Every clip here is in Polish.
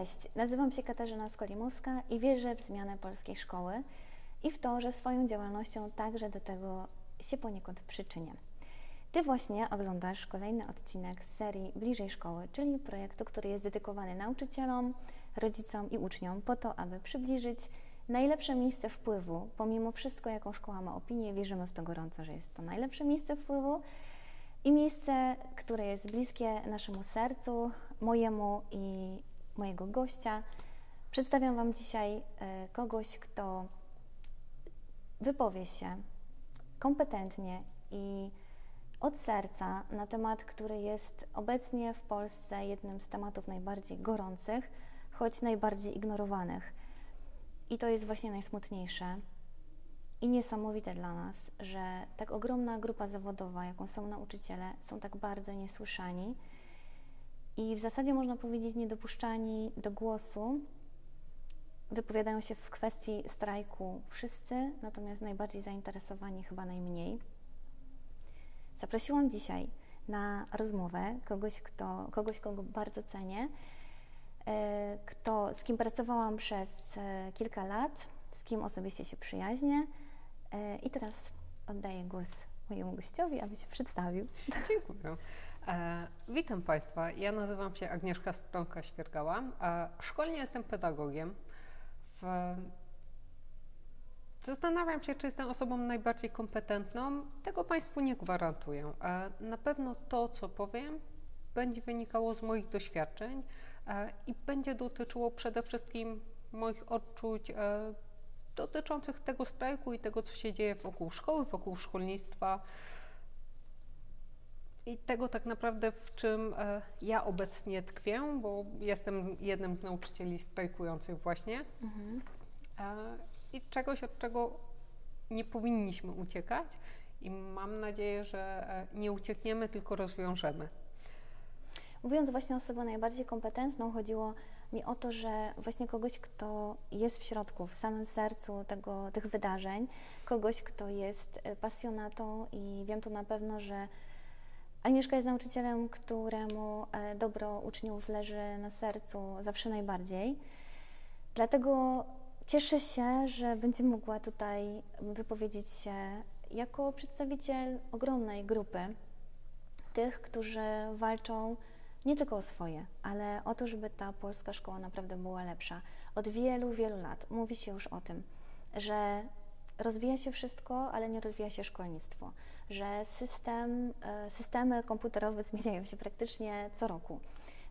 Cześć, nazywam się Katarzyna Skolimowska i wierzę w zmianę polskiej szkoły i w to, że swoją działalnością także do tego się poniekąd przyczynię. Ty właśnie oglądasz kolejny odcinek z serii Bliżej Szkoły, czyli projektu, który jest dedykowany nauczycielom, rodzicom i uczniom po to, aby przybliżyć najlepsze miejsce wpływu. Pomimo wszystko, jaką szkoła ma opinię, wierzymy w to gorąco, że jest to najlepsze miejsce wpływu i miejsce, które jest bliskie naszemu sercu, mojemu i mojego gościa. Przedstawiam Wam dzisiaj kogoś, kto wypowie się kompetentnie i od serca na temat, który jest obecnie w Polsce jednym z tematów najbardziej gorących, choć najbardziej ignorowanych. I to jest właśnie najsmutniejsze i niesamowite dla nas, że tak ogromna grupa zawodowa, jaką są nauczyciele, są tak bardzo niesłyszani i w zasadzie można powiedzieć niedopuszczani do głosu. Wypowiadają się w kwestii strajku wszyscy, natomiast najbardziej zainteresowani chyba najmniej. Zaprosiłam dzisiaj na rozmowę kogoś, kogo bardzo cenię, z kim pracowałam przez kilka lat, z kim osobiście się przyjaźnię i teraz oddaję głos mojemu gościowi, aby się przedstawił. Dziękuję. Witam Państwa. Ja nazywam się Agnieszka Stronka-Świergała. Szkolnie jestem pedagogiem. Zastanawiam się, czy jestem osobą najbardziej kompetentną. Tego Państwu nie gwarantuję. Na pewno to, co powiem, będzie wynikało z moich doświadczeń i będzie dotyczyło przede wszystkim moich odczuć dotyczących tego strajku i tego, co się dzieje wokół szkoły, wokół szkolnictwa i tego tak naprawdę, w czym ja obecnie tkwię, bo jestem jednym z nauczycieli strajkujących właśnie. Mhm. I czegoś, od czego nie powinniśmy uciekać i mam nadzieję, że nie uciekniemy, tylko rozwiążemy. Mówiąc właśnie o osobie najbardziej kompetentną, chodziło mi o to, że właśnie kogoś, kto jest w środku, w samym sercu tych wydarzeń, kogoś, kto jest pasjonatą i wiem to na pewno, że Agnieszka jest nauczycielem, któremu dobro uczniów leży na sercu zawsze najbardziej. Dlatego cieszę się, że będzie mogła tutaj wypowiedzieć się jako przedstawiciel ogromnej grupy tych, którzy walczą nie tylko o swoje, ale o to, żeby ta polska szkoła naprawdę była lepsza. Od wielu, wielu lat mówi się już o tym, że rozwija się wszystko, ale nie rozwija się szkolnictwo, że systemy komputerowe zmieniają się praktycznie co roku.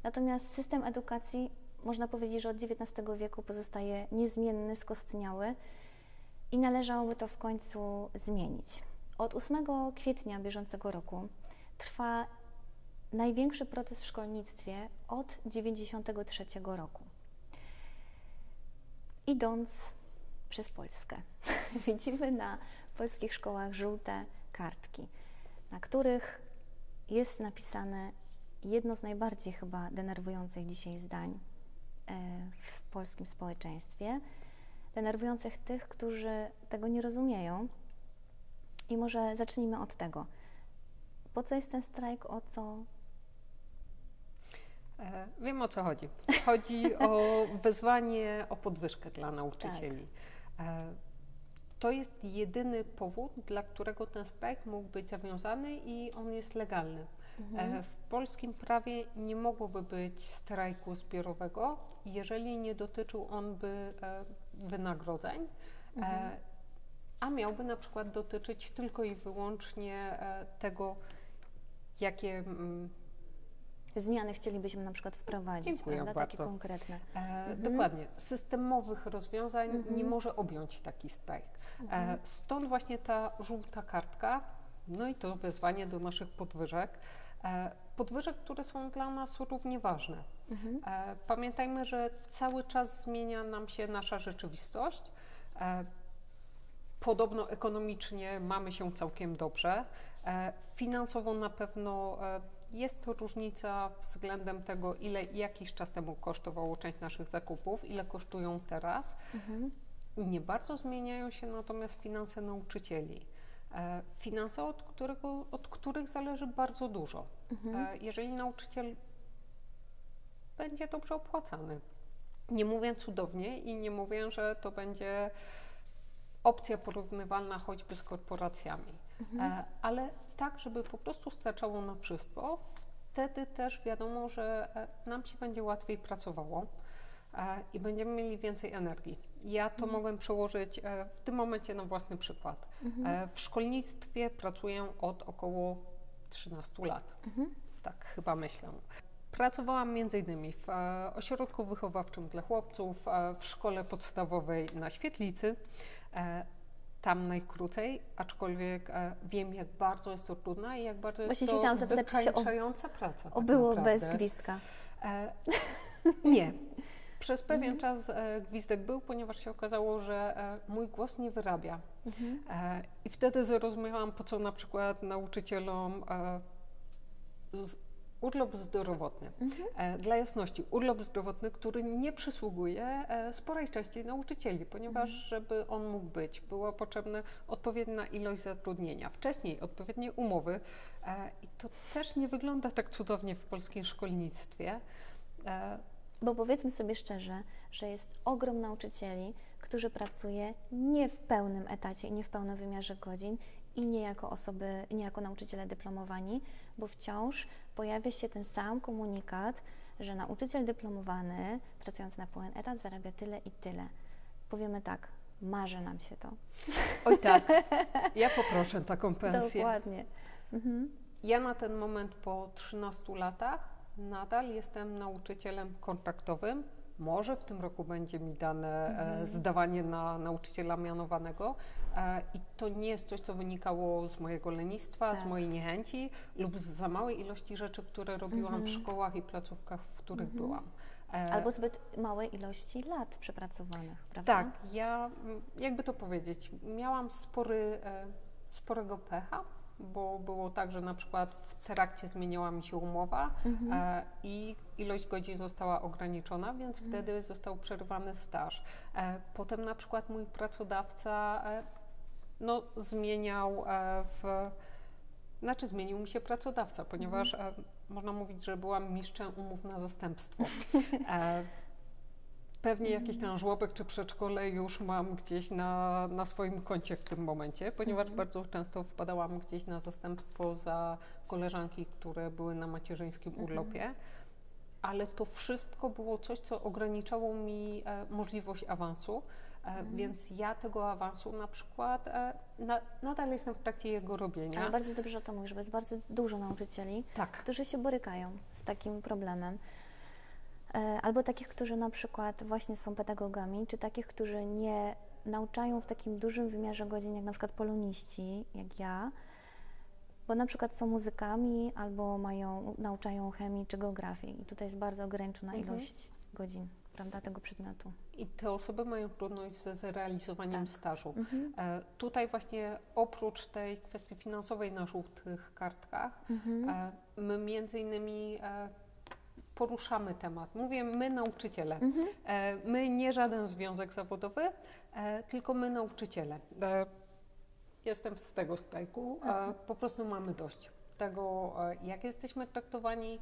Natomiast system edukacji, można powiedzieć, że od XIX wieku pozostaje niezmienny, skostniały i należałoby to w końcu zmienić. Od 8 kwietnia bieżącego roku trwa największy protest w szkolnictwie od 1993 roku. Idąc przez Polskę widzimy na polskich szkołach żółte kartki, na których jest napisane jedno z najbardziej chyba denerwujących dzisiaj zdań w polskim społeczeństwie, denerwujących tych, którzy tego nie rozumieją. I może zacznijmy od tego. Po co jest ten strajk? O co? Wiem, o co chodzi. Chodzi o wezwanie, o podwyżkę dla nauczycieli. Tak. To jest jedyny powód, dla którego ten strajk mógł być zawiązany i on jest legalny. Mhm. W polskim prawie nie mogłoby być strajku zbiorowego, jeżeli nie dotyczył on by wynagrodzeń, mhm. A miałby na przykład dotyczyć tylko i wyłącznie tego, jakie zmiany chcielibyśmy na przykład wprowadzić. Dziękuję bardzo. Takie konkretne. Mhm. Dokładnie. Systemowych rozwiązań nie może objąć taki strajk. Mhm. Stąd właśnie ta żółta kartka, no i to wezwanie do naszych podwyżek. Podwyżek, które są dla nas równie ważne. Mhm. Pamiętajmy, że cały czas zmienia nam się nasza rzeczywistość. Podobno ekonomicznie mamy się całkiem dobrze. Finansowo na pewno jest to różnica względem tego, ile jakiś czas temu kosztowało część naszych zakupów, ile kosztują teraz. Mhm. Nie bardzo zmieniają się natomiast finanse nauczycieli. Finanse, od których zależy bardzo dużo. Mhm. Jeżeli nauczyciel będzie dobrze opłacany, Nie mówię cudownie i nie mówię, że to będzie opcja porównywalna choćby z korporacjami, ale tak, żeby po prostu starczało na wszystko. Wtedy też wiadomo, że nam się będzie łatwiej pracowało i będziemy mieli więcej energii. Ja to mogę przełożyć w tym momencie na własny przykład. W szkolnictwie pracuję od około 13 lat, tak chyba myślę. Pracowałam m.in. w ośrodku wychowawczym dla chłopców, w szkole podstawowej na Świetlicy, tam najkrócej, aczkolwiek wiem, jak bardzo jest to trudna i jak bardzo jest to wykańczająca praca. Tak było naprawdę. Bez gwizdka. Nie. Przez pewien czas gwizdek był, ponieważ się okazało, że mój głos nie wyrabia. I wtedy zrozumiałam, po co na przykład nauczycielom urlop zdrowotny. Dla jasności, urlop zdrowotny, który nie przysługuje sporej części nauczycieli, ponieważ żeby on mógł być, była potrzebna odpowiednia ilość zatrudnienia, wcześniej odpowiednie umowy i to też nie wygląda tak cudownie w polskim szkolnictwie. Bo powiedzmy sobie szczerze, że jest ogrom nauczycieli, którzy pracuje nie w pełnym etacie i nie w pełnym wymiarze godzin i nie jako osoby, nie jako nauczyciele dyplomowani, bo wciąż pojawia się ten sam komunikat, że nauczyciel dyplomowany pracując na pełen etat zarabia tyle i tyle. Powiemy tak, marzy nam się to. Oj tak, ja poproszę taką pensję. Dokładnie. Ja na ten moment po 13 latach nadal jestem nauczycielem kontraktowym. Może w tym roku będzie mi dane zdawanie na nauczyciela mianowanego i to nie jest coś, co wynikało z mojego lenistwa, z mojej niechęci lub z za małej ilości rzeczy, które robiłam w szkołach i placówkach, w których byłam. Albo zbyt małej ilości lat przepracowanych, prawda? Tak, ja jakby to powiedzieć, miałam sporego pecha, bo było tak, że na przykład w trakcie zmieniła mi się umowa i ilość godzin została ograniczona, więc wtedy został przerwany staż. Potem na przykład mój pracodawca zmienił mi się pracodawca, ponieważ można mówić, że byłam mistrzem umów na zastępstwo. Pewnie jakiś tam żłobek czy przedszkole już mam gdzieś na swoim koncie w tym momencie, ponieważ bardzo często wpadałam gdzieś na zastępstwo za koleżanki, które były na macierzyńskim urlopie, ale to wszystko było coś, co ograniczało mi możliwość awansu, więc ja tego awansu na przykład nadal jestem w trakcie jego robienia. Ale bardzo dobrze o to mówisz, bo jest bardzo dużo nauczycieli, którzy się borykają z takim problemem. Albo takich, którzy na przykład właśnie są pedagogami, czy takich, którzy nie nauczają w takim dużym wymiarze godzin, jak na przykład poloniści, jak ja, bo na przykład są muzykami, albo nauczają chemii czy geografii i tutaj jest bardzo ograniczona ilość godzin, prawda, tego przedmiotu. I te osoby mają trudność ze zrealizowaniem stażu. Tutaj właśnie oprócz tej kwestii finansowej na żółtych kartkach, my między innymi poruszamy temat. Mówię my, nauczyciele. My, nie żaden związek zawodowy, tylko my, nauczyciele. Jestem z tego strajku. Po prostu mamy dość tego, jak jesteśmy traktowani,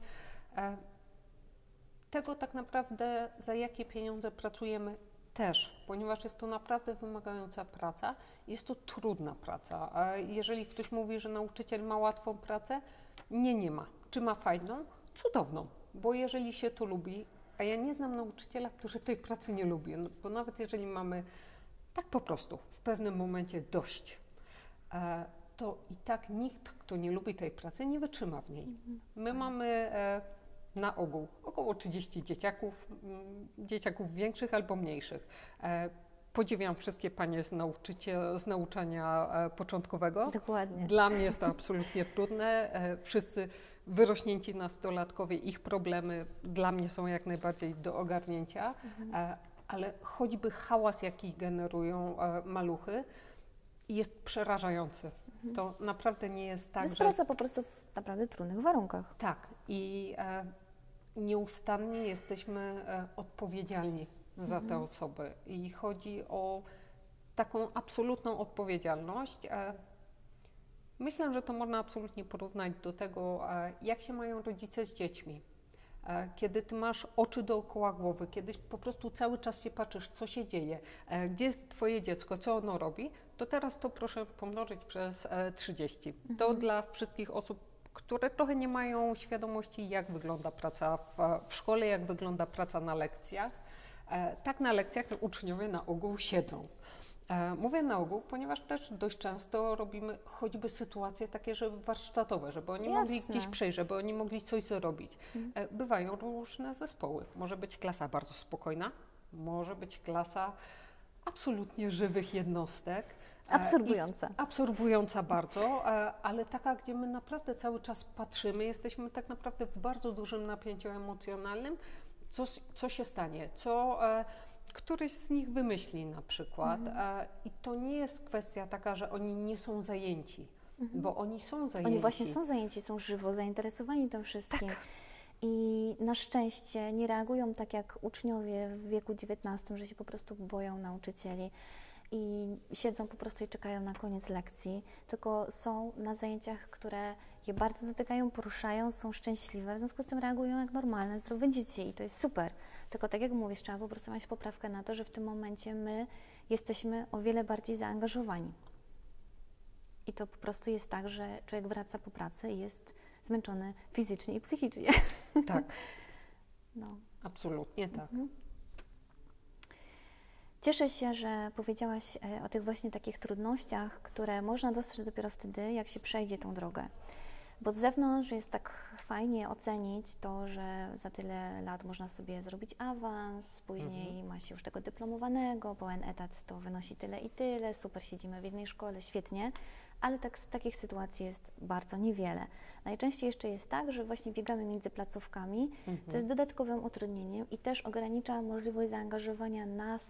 tego tak naprawdę, za jakie pieniądze pracujemy też, ponieważ jest to naprawdę wymagająca praca. Jest to trudna praca. Jeżeli ktoś mówi, że nauczyciel ma łatwą pracę, nie ma. Czy ma fajną? Cudowną. Bo jeżeli się to lubi, a ja nie znam nauczyciela, który tej pracy nie lubi, no bo nawet jeżeli mamy tak po prostu w pewnym momencie dość, to i tak nikt, kto nie lubi tej pracy, nie wytrzyma w niej. My mamy na ogół około 30 dzieciaków większych albo mniejszych. Podziwiam wszystkie panie z nauczania początkowego. Dokładnie. Dla mnie jest to absolutnie trudne. Wszyscy wyrośnięci nastolatkowie, ich problemy dla mnie są jak najbardziej do ogarnięcia, ale choćby hałas, jaki generują maluchy, jest przerażający. To naprawdę nie jest tak, że... To jest praca po prostu w naprawdę trudnych warunkach. Tak. I nieustannie jesteśmy odpowiedzialni za te osoby i chodzi o taką absolutną odpowiedzialność. Myślę, że to można absolutnie porównać do tego, jak się mają rodzice z dziećmi. kiedy ty masz oczy dookoła głowy, kiedy po prostu cały czas się patrzysz, co się dzieje, gdzie jest twoje dziecko, co ono robi, to teraz to proszę pomnożyć przez 30. Mhm. To dla wszystkich osób, które trochę nie mają świadomości, jak wygląda praca w szkole, jak wygląda praca na lekcjach. Tak na lekcjach uczniowie na ogół siedzą. Mówię na ogół, ponieważ też dość często robimy choćby sytuacje takie, że warsztatowe, żeby oni mogli gdzieś przejść, żeby oni mogli coś zrobić. Bywają różne zespoły. Może być klasa bardzo spokojna, może być klasa absolutnie żywych jednostek. Absorbująca. Absorbująca bardzo, ale taka, gdzie my naprawdę cały czas patrzymy, jesteśmy tak naprawdę w bardzo dużym napięciu emocjonalnym, co się stanie, co któryś z nich wymyśli na przykład. I to nie jest kwestia taka, że oni nie są zajęci, bo oni są zajęci. Oni właśnie są zajęci, są żywo zainteresowani tym wszystkim. Tak. I na szczęście nie reagują tak jak uczniowie w wieku XIX, że się po prostu boją nauczycieli. I siedzą po prostu i czekają na koniec lekcji, tylko są na zajęciach, które je bardzo dotykają, poruszają, są szczęśliwe, w związku z tym reagują jak normalne, zdrowe dzieci i to jest super. Tylko tak jak mówisz, trzeba po prostu mieć poprawkę na to, że w tym momencie my jesteśmy o wiele bardziej zaangażowani. I to po prostu jest tak, że człowiek wraca po pracy i jest zmęczony fizycznie i psychicznie. Tak, no. Absolutnie tak. Cieszę się, że powiedziałaś o tych właśnie takich trudnościach, które można dostrzec dopiero wtedy, jak się przejdzie tą drogę. Bo z zewnątrz jest tak fajnie ocenić to, że za tyle lat można sobie zrobić awans, później ma się już tego dyplomowanego, pełen etat to wynosi tyle i tyle, super siedzimy w jednej szkole, świetnie, ale tak, takich sytuacji jest bardzo niewiele. Najczęściej jeszcze jest tak, że właśnie biegamy między placówkami, to jest dodatkowym utrudnieniem i też ogranicza możliwość zaangażowania nas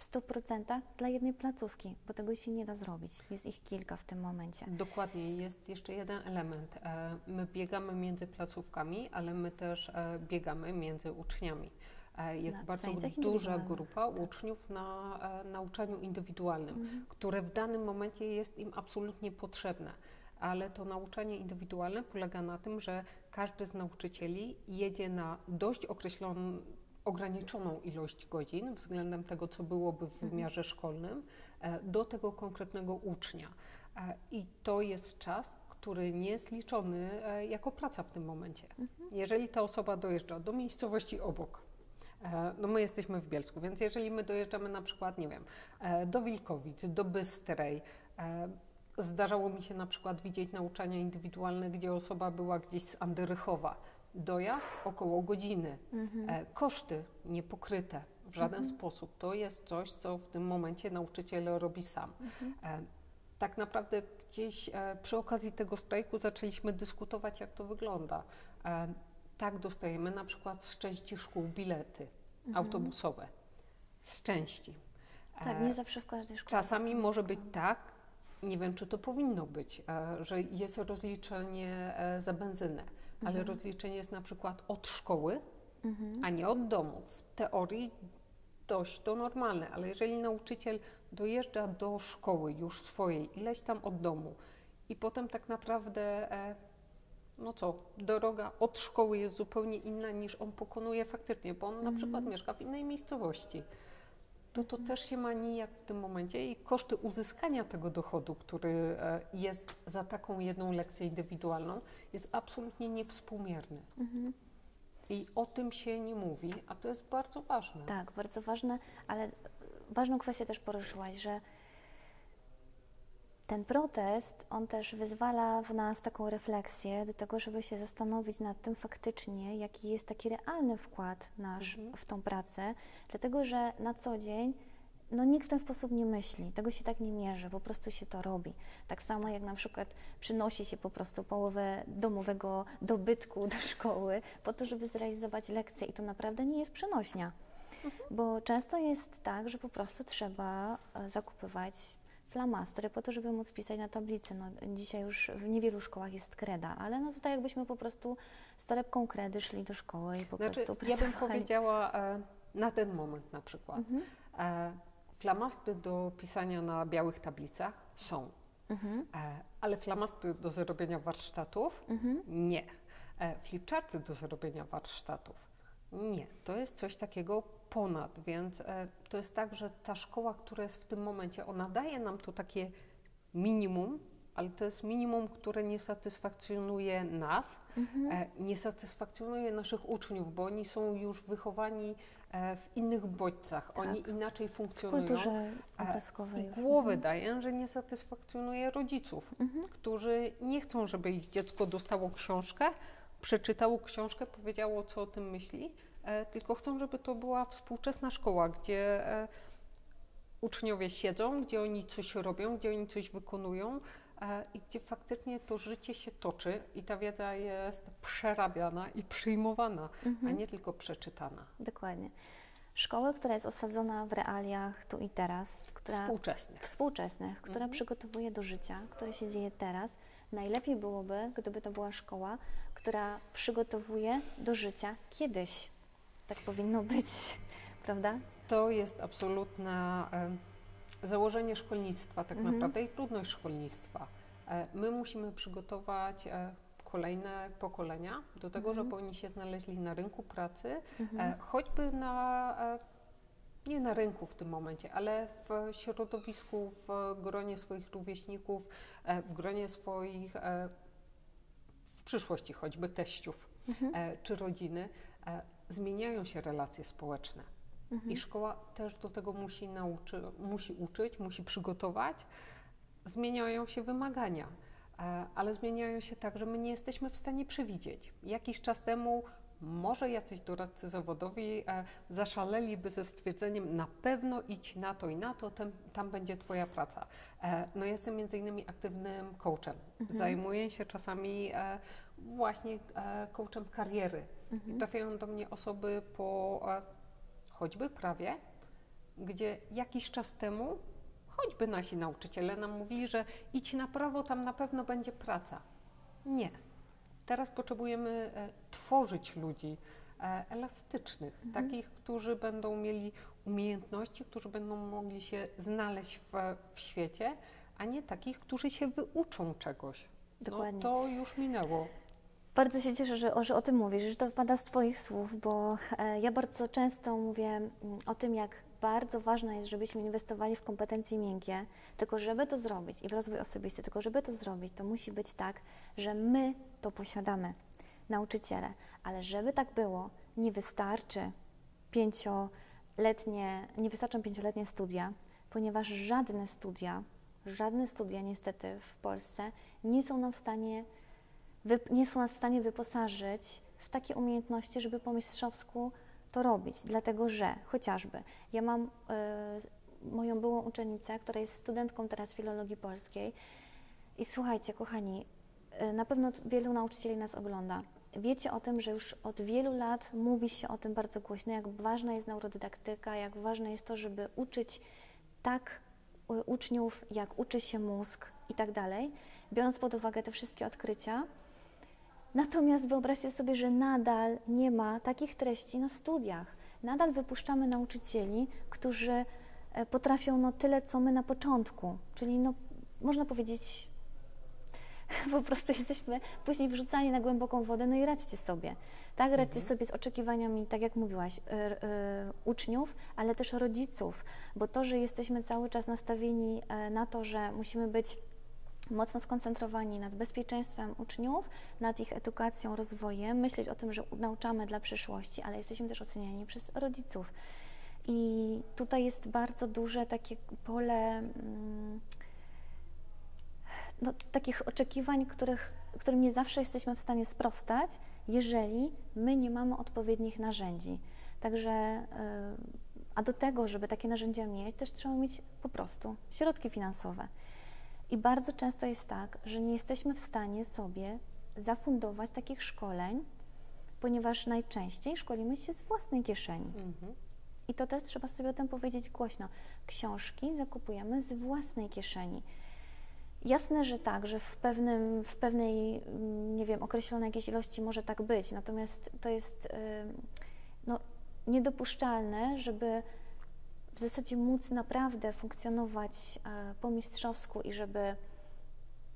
w 100% dla jednej placówki, bo tego się nie da zrobić. Jest ich kilka w tym momencie. Dokładnie. Jest jeszcze jeden element. My biegamy między placówkami, ale my też biegamy między uczniami. Jest bardzo duża grupa uczniów na nauczaniu indywidualnym, które w danym momencie jest im absolutnie potrzebne. Ale to nauczanie indywidualne polega na tym, że każdy z nauczycieli jedzie na dość ograniczoną ilość godzin względem tego, co byłoby w wymiarze szkolnym, do tego konkretnego ucznia. I to jest czas, który nie jest liczony jako praca w tym momencie. Jeżeli ta osoba dojeżdża do miejscowości obok, no my jesteśmy w Bielsku, więc jeżeli my dojeżdżamy na przykład, nie wiem, do Wilkowic, do Bystrej, zdarzało mi się na przykład widzieć nauczania indywidualne, gdzie osoba była gdzieś z Anderychowa. Dojazd około godziny, koszty niepokryte w żaden sposób. To jest coś, co w tym momencie nauczyciel robi sam. Tak naprawdę gdzieś przy okazji tego strajku zaczęliśmy dyskutować, jak to wygląda. Tak dostajemy na przykład z części szkół bilety autobusowe. Z części. Tak, nie zawsze w każdej szkole. Czasami może być tak, nie wiem czy to powinno być, że jest rozliczenie za benzynę. Ale rozliczenie jest na przykład od szkoły, a nie od domu. W teorii dość to normalne, ale jeżeli nauczyciel dojeżdża do szkoły już swojej, ileś tam od domu i potem tak naprawdę, no co, droga od szkoły jest zupełnie inna niż on pokonuje faktycznie, bo on na przykład mieszka w innej miejscowości. To to też się ma nijak w tym momencie i koszty uzyskania tego dochodu, który jest za taką jedną lekcję indywidualną, jest absolutnie niewspółmierny. I o tym się nie mówi, a to jest bardzo ważne. Tak, bardzo ważne, ale ważną kwestię też poruszyłaś, że ten protest, on też wyzwala w nas taką refleksję do tego, żeby się zastanowić nad tym faktycznie, jaki jest taki realny wkład nasz w tą pracę, dlatego że na co dzień no, nikt w ten sposób nie myśli, tego się tak nie mierzy, po prostu się to robi. Tak samo jak na przykład przynosi się po prostu połowę domowego dobytku do szkoły po to, żeby zrealizować lekcję i to naprawdę nie jest przenośnia, bo często jest tak, że po prostu trzeba zakupywać flamastery po to, żeby móc pisać na tablicy. No, dzisiaj już w niewielu szkołach jest kreda, ale no tutaj jakbyśmy po prostu z torebką kredy szli do szkoły i po prostu pracowali. Ja bym powiedziała na ten moment na przykład. Flamastery do pisania na białych tablicach są, ale flamastery do zrobienia warsztatów nie. flipcharty do zrobienia warsztatów. Nie, to jest coś takiego ponad, więc to jest tak, że ta szkoła, która jest w tym momencie, ona daje nam to takie minimum, ale to jest minimum, które nie satysfakcjonuje nas, nie satysfakcjonuje naszych uczniów, bo oni są już wychowani w innych bodźcach, tak. Oni inaczej funkcjonują. W kulturze obrazkowej. I głowy daję, że nie satysfakcjonuje rodziców, którzy nie chcą, żeby ich dziecko dostało książkę, przeczytało książkę, powiedziało, co o tym myśli, tylko chcą, żeby to była współczesna szkoła, gdzie uczniowie siedzą, gdzie oni coś robią, gdzie oni coś wykonują i gdzie faktycznie to życie się toczy i ta wiedza jest przerabiana i przyjmowana, a nie tylko przeczytana. Dokładnie. Szkoła, która jest osadzona w realiach tu i teraz, która, współczesnych, która przygotowuje do życia, które się dzieje teraz. Najlepiej byłoby, gdyby to była szkoła, która przygotowuje do życia kiedyś. Tak powinno być, prawda? To jest absolutne założenie szkolnictwa tak naprawdę i trudność szkolnictwa. My musimy przygotować kolejne pokolenia do tego, żeby oni się znaleźli na rynku pracy, choćby na, nie na rynku w tym momencie, ale w środowisku, w gronie swoich rówieśników, w gronie swoich, w przyszłości choćby teściów czy rodziny. Zmieniają się relacje społeczne i szkoła też do tego musi uczyć, musi przygotować. Zmieniają się wymagania, ale zmieniają się tak, że my nie jesteśmy w stanie przewidzieć. Jakiś czas temu może jacyś doradcy zawodowi zaszaleliby ze stwierdzeniem na pewno idź na to, tam będzie twoja praca. No jestem między innymi aktywnym coachem. Zajmuję się czasami właśnie coachem kariery. I trafiają do mnie osoby po choćby prawie, gdzie jakiś czas temu choćby nasi nauczyciele nam mówili, że idź na prawo, tam na pewno będzie praca. Nie. Teraz potrzebujemy tworzyć ludzi elastycznych, takich, którzy będą mieli umiejętności, którzy będą mogli się znaleźć w świecie, a nie takich, którzy się wyuczą czegoś. Dokładnie. No, to już minęło. Bardzo się cieszę, że o tym mówisz, że to pada z Twoich słów, bo ja bardzo często mówię o tym, jak bardzo ważne jest, żebyśmy inwestowali w kompetencje miękkie, tylko żeby to zrobić i w rozwój osobisty, tylko żeby to zrobić, to musi być tak, że my to posiadamy, nauczyciele, ale żeby tak było, nie wystarczą 5-letnie studia, ponieważ żadne studia niestety w Polsce nie są nas w stanie wyposażyć w takie umiejętności, żeby po mistrzowsku to robić, dlatego że chociażby ja mam moją byłą uczennicę, która jest studentką teraz filologii polskiej i słuchajcie kochani, na pewno wielu nauczycieli nas ogląda. Wiecie o tym, że już od wielu lat mówi się o tym bardzo głośno, jak ważna jest neurodydaktyka, jak ważne jest to, żeby uczyć tak uczniów, jak uczy się mózg i tak dalej, biorąc pod uwagę te wszystkie odkrycia. Natomiast wyobraźcie sobie, że nadal nie ma takich treści na studiach. Nadal wypuszczamy nauczycieli, którzy potrafią tyle, co my na początku. Czyli można powiedzieć, po prostu jesteśmy później wrzucani na głęboką wodę, i radźcie sobie. Tak? Radźcie sobie z oczekiwaniami, tak jak mówiłaś, uczniów, ale też rodziców. Bo to, że jesteśmy cały czas nastawieni na to, że musimy być mocno skoncentrowani nad bezpieczeństwem uczniów, nad ich edukacją, rozwojem, myśleć o tym, że nauczamy dla przyszłości, ale jesteśmy też oceniani przez rodziców. I tutaj jest bardzo duże takie pole takich oczekiwań, którym nie zawsze jesteśmy w stanie sprostać, jeżeli my nie mamy odpowiednich narzędzi. Także, a do tego, żeby takie narzędzia mieć, też trzeba mieć po prostu środki finansowe. I bardzo często jest tak, że nie jesteśmy w stanie sobie zafundować takich szkoleń, ponieważ najczęściej szkolimy się z własnej kieszeni. I to też trzeba sobie o tym powiedzieć głośno. Książki zakupujemy z własnej kieszeni. Jasne, że tak, że w pewnej, nie wiem, określonej jakiejś ilości może tak być, natomiast to jest niedopuszczalne, żeby w zasadzie móc naprawdę funkcjonować po mistrzowsku i żeby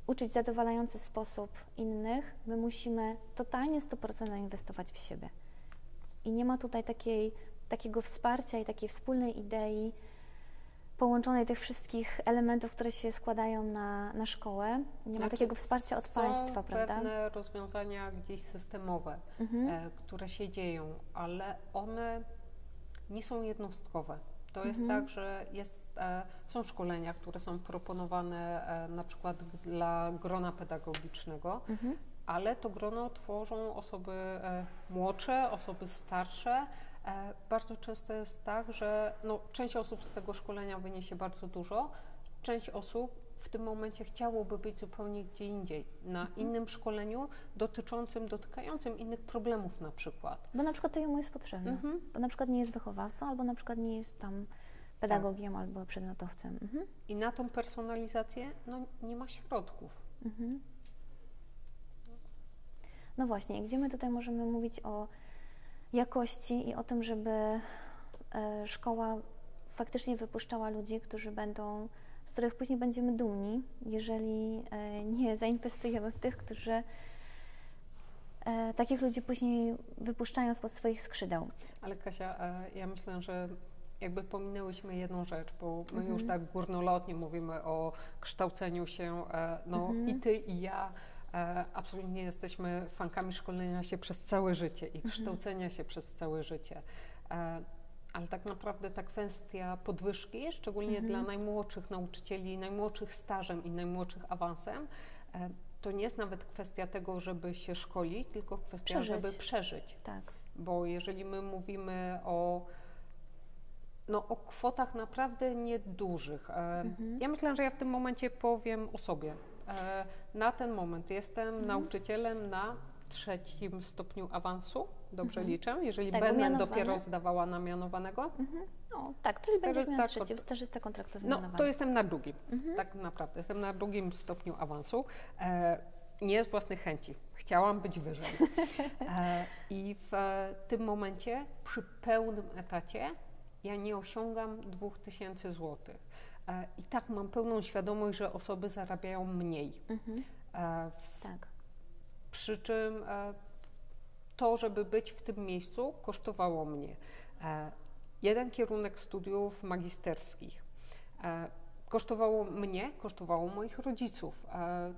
uczyć w zadowalający sposób innych, my musimy totalnie 100% inwestować w siebie. I nie ma tutaj takiego wsparcia i takiej wspólnej idei połączonej tych wszystkich elementów, które się składają na szkołę. Nie ma takiego wsparcia od państwa, prawda? Są pewne rozwiązania gdzieś systemowe, które się dzieją, ale one nie są jednostkowe. To jest tak, że są szkolenia, które są proponowane na przykład dla grona pedagogicznego, ale to grono tworzą osoby młodsze, osoby starsze. Bardzo często jest tak, że część osób z tego szkolenia wyniesie bardzo dużo, część osób w tym momencie chciałoby być zupełnie gdzie indziej, na innym szkoleniu dotykającym innych problemów na przykład. Bo na przykład to jemu jest potrzebne, bo na przykład nie jest wychowawcą, albo na przykład nie jest tam pedagogiem, albo przedmiotowcem. I na tą personalizację nie ma środków. No właśnie, gdzie my tutaj możemy mówić o jakości i o tym, żeby szkoła faktycznie wypuszczała ludzi, którzy będą, z których później będziemy dumni, jeżeli nie zainwestujemy w tych, którzy takich ludzi później wypuszczają spod swoich skrzydeł. Ale Kasia, ja myślę, że jakby pominęłyśmy jedną rzecz, bo my już tak górnolotnie mówimy o kształceniu się, i ty, i ja. Absolutnie jesteśmy fankami szkolenia się przez całe życie i kształcenia się przez całe życie. Ale tak naprawdę ta kwestia podwyżki, szczególnie dla najmłodszych nauczycieli, najmłodszych stażem i najmłodszych awansem, to nie jest nawet kwestia tego, żeby się szkolić, tylko kwestia, żeby przeżyć. Tak. Bo jeżeli my mówimy o kwotach naprawdę niedużych. Ja myślę, że ja w tym momencie powiem o sobie. Na ten moment jestem nauczycielem na 3. stopniu awansu, dobrze liczę, jeżeli będę dopiero zdawała na mianowanego. Tak, to jest stażysta kontraktowy mianowany. To jestem na 2. Tak naprawdę, jestem na 2. stopniu awansu. Nie z własnych chęci, chciałam być wyżej. I w tym momencie przy pełnym etacie ja nie osiągam 2000 zł. I tak mam pełną świadomość, że osoby zarabiają mniej. Tak. Przy czym to, żeby być w tym miejscu, kosztowało mnie jeden kierunek studiów magisterskich. Kosztowało mnie, kosztowało moich rodziców.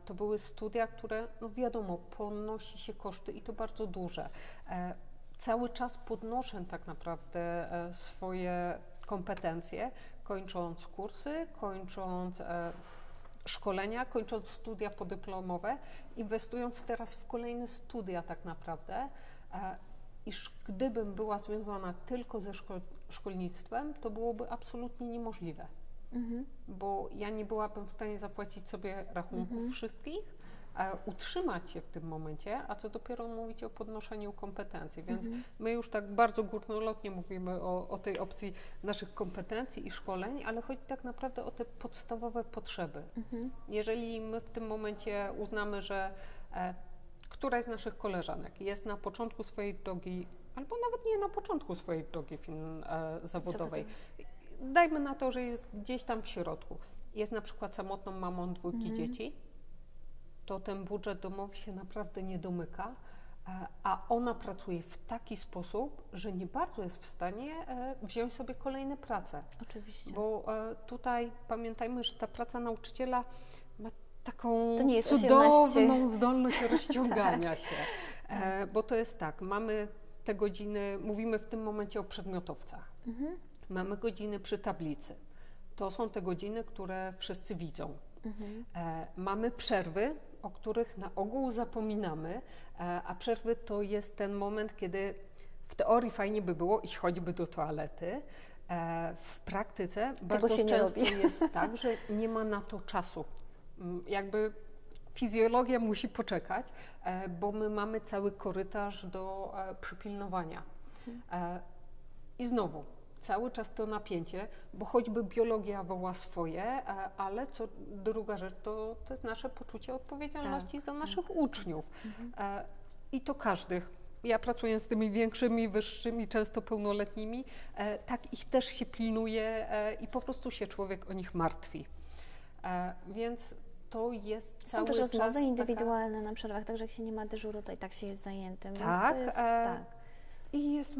To były studia, które, wiadomo, ponosi się koszty i to bardzo duże. Cały czas podnoszę tak naprawdę swoje kompetencje, kończąc kursy, kończąc szkolenia, kończąc studia podyplomowe, inwestując teraz w kolejne studia tak naprawdę. Iż gdybym była związana tylko ze szkolnictwem, to byłoby absolutnie niemożliwe, bo ja nie byłabym w stanie zapłacić sobie rachunków wszystkich, utrzymać się w tym momencie, a co dopiero mówić o podnoszeniu kompetencji, więc my już tak bardzo górnolotnie mówimy o tej opcji naszych kompetencji i szkoleń, ale chodzi tak naprawdę o te podstawowe potrzeby. Jeżeli my w tym momencie uznamy, że któraś z naszych koleżanek jest na początku swojej drogi, albo nawet nie na początku swojej drogi zawodowej, dajmy na to, że jest gdzieś tam w środku, jest na przykład samotną mamą 2 dzieci, to ten budżet domowy się naprawdę nie domyka, a ona pracuje w taki sposób, że nie bardzo jest w stanie wziąć sobie kolejne prace. Oczywiście. Bo tutaj pamiętajmy, że ta praca nauczyciela ma taką cudowną zdolność rozciągania się. Bo to jest tak, mamy te godziny, mówimy w tym momencie o przedmiotowcach, mamy godziny przy tablicy. To są te godziny, które wszyscy widzą. Mamy przerwy, o których na ogół zapominamy, a przerwy to jest ten moment, kiedy w teorii fajnie by było iść choćby do toalety. W praktyce bardzo często jest tak, że nie ma na to czasu. Jakby fizjologia musi poczekać, bo my mamy cały korytarz do przypilnowania. I znowu. Cały czas to napięcie, bo choćby biologia woła swoje, ale co druga rzecz, to jest nasze poczucie odpowiedzialności za naszych uczniów. I to każdych. Ja pracuję z tymi większymi, wyższymi, często pełnoletnimi, tak ich też się pilnuje i po prostu się człowiek o nich martwi. Więc to jest cały czas. Są też rozmowy indywidualne na przerwach, także jak się nie ma dyżuru, to i tak się jest zajętym. Tak, więc to jest, tak. I jest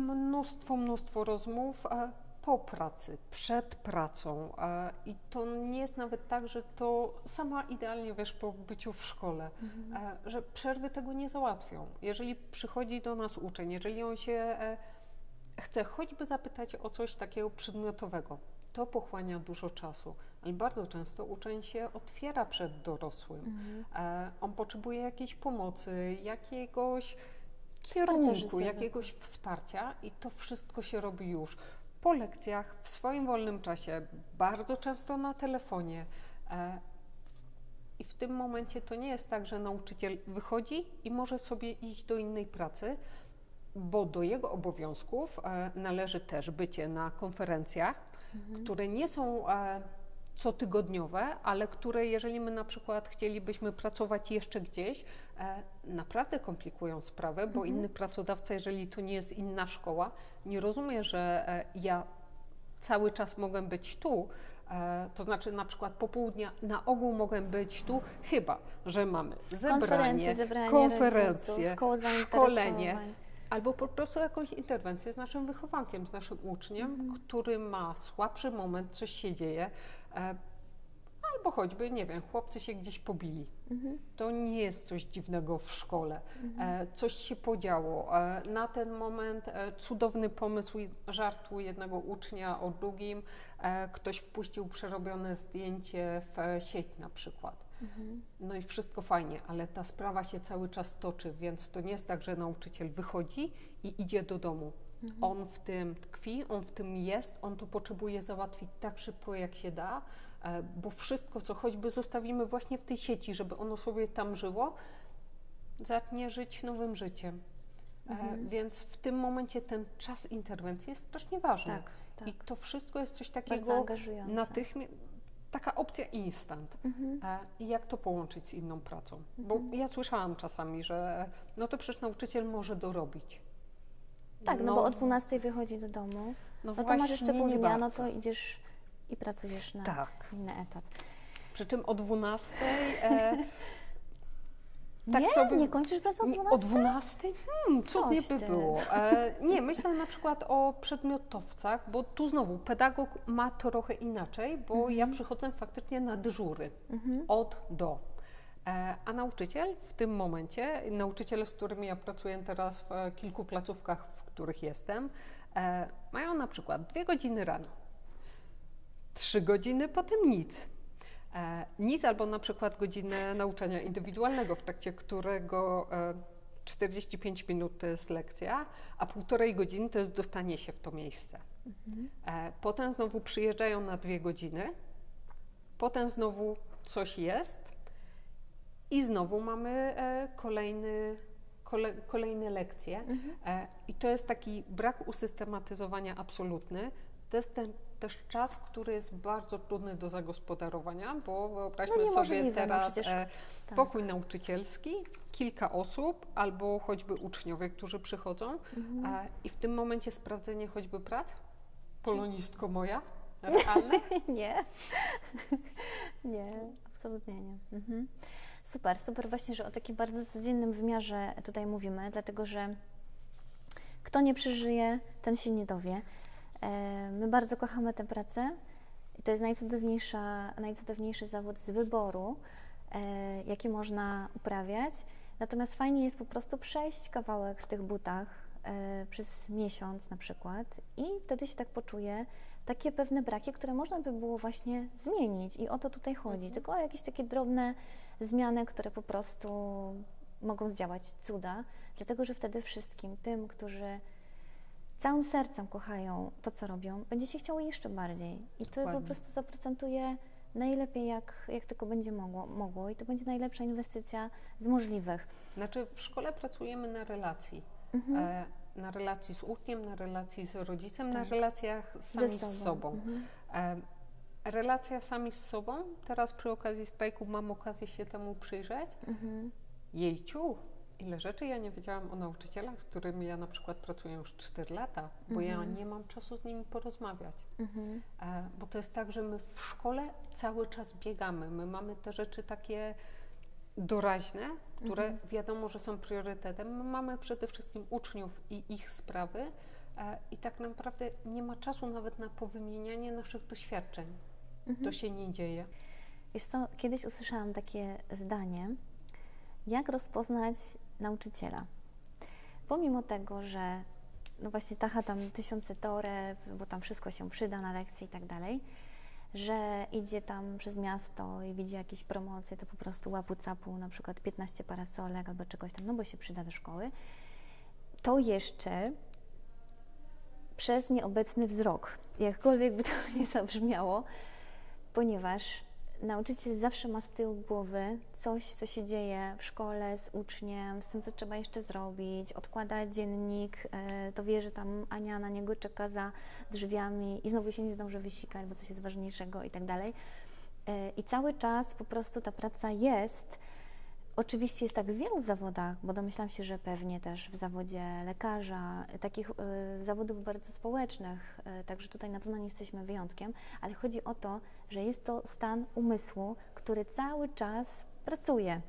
mnóstwo rozmów po pracy, przed pracą i to nie jest nawet tak, że to sama idealnie wiesz po byciu w szkole, że przerwy tego nie załatwią. Jeżeli przychodzi do nas uczeń, jeżeli on się chce choćby zapytać o coś takiego przedmiotowego, to pochłania dużo czasu. I bardzo często uczeń się otwiera przed dorosłym. On potrzebuje jakiejś pomocy, jakiegoś kierunku, jakiegoś wsparcia i to wszystko się robi już po lekcjach, w swoim wolnym czasie, bardzo często na telefonie. I w tym momencie to nie jest tak, że nauczyciel wychodzi i może sobie iść do innej pracy, bo do jego obowiązków należy też bycie na konferencjach, które nie są cotygodniowe, ale które, jeżeli my na przykład chcielibyśmy pracować jeszcze gdzieś, naprawdę komplikują sprawę, bo inny pracodawca, jeżeli to nie jest inna szkoła, nie rozumie, że ja cały czas mogę być tu, to znaczy na przykład po południu na ogół mogę być tu, chyba że mamy konferencje, szkolenie, albo po prostu jakąś interwencję z naszym wychowankiem, z naszym uczniem, który ma słabszy moment, coś się dzieje, albo choćby, nie wiem, chłopcy się gdzieś pobili. To nie jest coś dziwnego w szkole. Coś się podziało. Na ten moment cudowny pomysł żartu jednego ucznia o drugim. Ktoś wpuścił przerobione zdjęcie w sieć na przykład. No i wszystko fajnie, ale ta sprawa się cały czas toczy, więc to nie jest tak, że nauczyciel wychodzi i idzie do domu. On w tym tkwi, on w tym jest, on to potrzebuje załatwić tak szybko, jak się da, bo wszystko, co choćby zostawimy właśnie w tej sieci, żeby ono sobie tam żyło, zacznie żyć nowym życiem. Więc w tym momencie ten czas interwencji jest strasznie ważny. I to wszystko jest coś takiego natychmiast. Taka opcja instant. I jak to połączyć z inną pracą? Bo ja słyszałam czasami, że no to przecież nauczyciel może dorobić. Tak, no bo o 12 wychodzi do domu, no to masz jeszcze pół dnia, no to idziesz i pracujesz na inny etap. Przy czym o 12 tak nie? Sobie, nie kończysz pracę o 12? O 12? Cudnie by było. Nie, myślę na przykład o przedmiotowcach, bo tu znowu pedagog ma to trochę inaczej, bo ja przychodzę faktycznie na dyżury od do. A nauczyciel w tym momencie, nauczyciele, z którymi ja pracuję teraz w kilku placówkach, w których jestem, mają na przykład 2 godziny rano, 3 godziny, potem nic. Nic albo na przykład godzinę nauczania indywidualnego, w trakcie którego 45 minut to jest lekcja, a 1,5 godziny to jest dostanie się w to miejsce. Potem znowu przyjeżdżają na 2 godziny, potem znowu coś jest i znowu mamy kolejne lekcje. I to jest taki brak usystematyzowania absolutny. To jest ten też czas, który jest bardzo trudny do zagospodarowania, bo wyobraźmy sobie teraz pokój nauczycielski, kilka osób albo choćby uczniowie, którzy przychodzą i w tym momencie sprawdzenie choćby prac, polonistko moja, realne? Nie, absolutnie nie. Super, super właśnie, że o takim bardzo codziennym wymiarze tutaj mówimy, dlatego że kto nie przeżyje, ten się nie dowie. My bardzo kochamy tę pracę i to jest najcudowniejszy zawód z wyboru, jaki można uprawiać. Natomiast fajnie jest po prostu przejść kawałek w tych butach przez miesiąc na przykład i wtedy się tak poczuje takie pewne braki, które można by było właśnie zmienić i o to tutaj chodzi, tylko o jakieś takie drobne zmiany, które po prostu mogą zdziałać cuda, dlatego że wtedy wszystkim tym, którzy całym sercem kochają to, co robią, będzie się chciało jeszcze bardziej. I to po prostu zaprocentuje najlepiej, jak tylko będzie mogło. I to będzie najlepsza inwestycja z możliwych. Znaczy w szkole pracujemy na relacji. Na relacji z uczniem, na relacji z rodzicem, na relacjach sami z sobą. Relacja sami z sobą, teraz przy okazji strajku mam okazję się temu przyjrzeć. Jejciu, Ile rzeczy ja nie wiedziałam o nauczycielach, z którymi ja na przykład pracuję już 4 lata, bo ja nie mam czasu z nimi porozmawiać. Bo to jest tak, że my w szkole cały czas biegamy. My mamy te rzeczy takie doraźne, które wiadomo, że są priorytetem. My mamy przede wszystkim uczniów i ich sprawy i tak naprawdę nie ma czasu nawet na powymienianie naszych doświadczeń. To się nie dzieje. Wiesz co, kiedyś usłyszałam takie zdanie, jak rozpoznać nauczyciela? Pomimo tego, że no właśnie tacha tam tysiące teorii, bo tam wszystko się przyda na lekcje i tak dalej, że idzie tam przez miasto i widzi jakieś promocje, to po prostu łapu-capu, na przykład 15 parasolek albo czegoś tam, no bo się przyda do szkoły, to jeszcze przez nieobecny wzrok, jakkolwiek by to nie zabrzmiało, ponieważ nauczyciel zawsze ma z tyłu głowy coś, co się dzieje w szkole, z uczniem, z tym, co trzeba jeszcze zrobić, odkłada dziennik, to wie, że tam Ania na niego czeka za drzwiami i znowu się nie zdąży wysikać, bo coś jest ważniejszego i tak dalej. I cały czas po prostu ta praca jest. Oczywiście jest tak w wielu zawodach, bo domyślam się, że pewnie też w zawodzie lekarza, takich zawodów bardzo społecznych, także tutaj na pewno nie jesteśmy wyjątkiem, ale chodzi o to, że jest to stan umysłu, który cały czas pracuje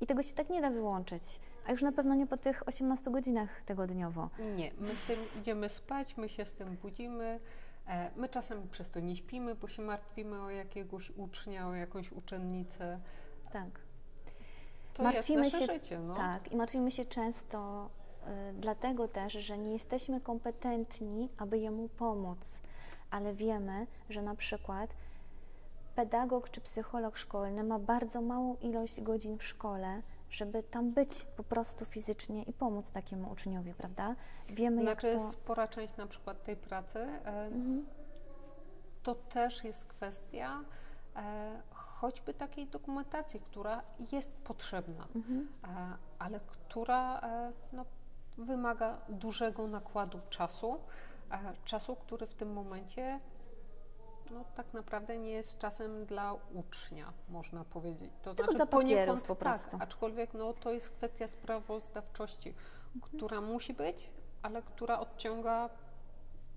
i tego się tak nie da wyłączyć, a już na pewno nie po tych 18 godzinach tygodniowo. Nie, my z tym idziemy spać, my się z tym budzimy. My czasem przez to nie śpimy, bo się martwimy o jakiegoś ucznia, o jakąś uczennicę. Tak. To martwimy jest nasze życie, no. Tak, i martwimy się często dlatego też, że nie jesteśmy kompetentni, aby jemu pomóc, ale wiemy, że na przykład pedagog czy psycholog szkolny ma bardzo małą ilość godzin w szkole, żeby tam być po prostu fizycznie i pomóc takiemu uczniowi, prawda? Wiemy, znaczy, jak to... spora część na przykład tej pracy, to też jest kwestia choćby takiej dokumentacji, która jest potrzebna, ale która no, wymaga dużego nakładu czasu, który w tym momencie no, tak naprawdę nie jest czasem dla ucznia, można powiedzieć. To tylko znaczy, dla papierów po prostu. Tak, aczkolwiek no, to jest kwestia sprawozdawczości, która musi być, ale która odciąga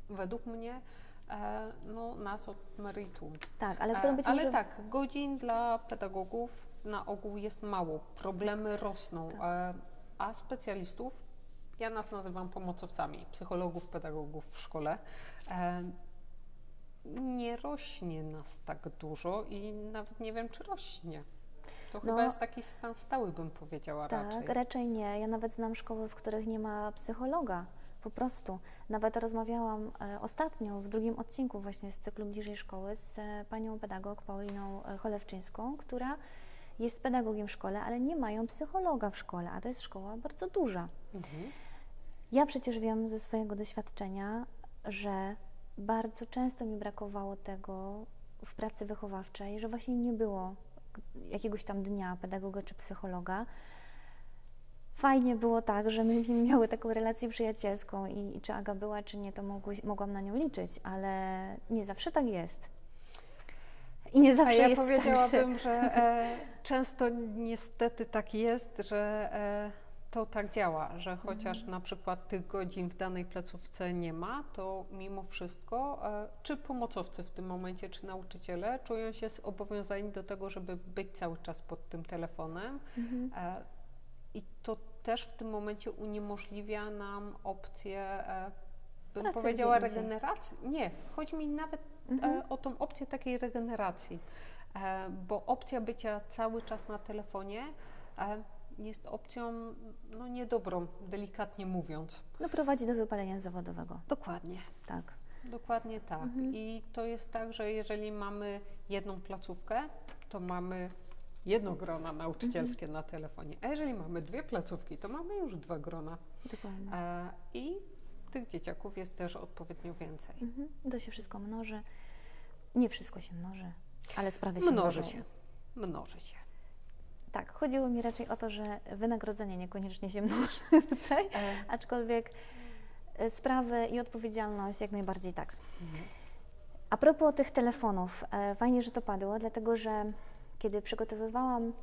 według mnie no, nas od meritum. Tak, ale to być może... Ale tak, godzin dla pedagogów na ogół jest mało, problemy rosną, tak. A specjalistów, ja nas nazywam pomocowcami, psychologów, pedagogów w szkole, nie rośnie nas tak dużo i nawet nie wiem, czy rośnie. To no, chyba jest taki stan stały, bym powiedziała, tak, raczej. Tak, raczej nie. Ja nawet znam szkoły, w których nie ma psychologa. Po prostu. Nawet rozmawiałam ostatnio w drugim odcinku właśnie z cyklu Bliżej Szkoły z panią pedagog Pauliną Cholewczyńską, która jest pedagogiem w szkole, ale nie mają psychologa w szkole, a to jest szkoła bardzo duża. Ja przecież wiem ze swojego doświadczenia, że bardzo często mi brakowało tego w pracy wychowawczej, że właśnie nie było jakiegoś tam dnia pedagoga czy psychologa. Fajnie było tak, że my miały taką relację przyjacielską i czy Aga była, czy nie, to mogłam na nią liczyć, ale nie zawsze tak jest. I nie zawsze jest tak. A ja powiedziałabym, że często niestety tak jest, że to tak działa, że chociaż na przykład tych godzin w danej placówce nie ma, to mimo wszystko czy pomocowcy w tym momencie, czy nauczyciele czują się zobowiązani do tego, żeby być cały czas pod tym telefonem. I to też w tym momencie uniemożliwia nam opcję, bym pracy powiedziała, regeneracji. Nie, chodzi mi nawet o tą opcję takiej regeneracji, bo opcja bycia cały czas na telefonie jest opcją no, niedobrą, delikatnie mówiąc. No, prowadzi do wypalenia zawodowego. Dokładnie. Tak. Dokładnie tak. I to jest tak, że jeżeli mamy jedną placówkę, to mamy jedno grona nauczycielskie na telefonie, a jeżeli mamy dwie placówki, to mamy już dwa grona. Dokładnie. I tych dzieciaków jest też odpowiednio więcej. To się wszystko mnoży. Nie wszystko się mnoży, ale sprawy się mnożą. Mnoży się. Tak, chodziło mi raczej o to, że wynagrodzenie niekoniecznie się mnoży tutaj, aczkolwiek sprawy i odpowiedzialność jak najbardziej tak. A propos tych telefonów, fajnie, że to padło, dlatego że kiedy przygotowywałam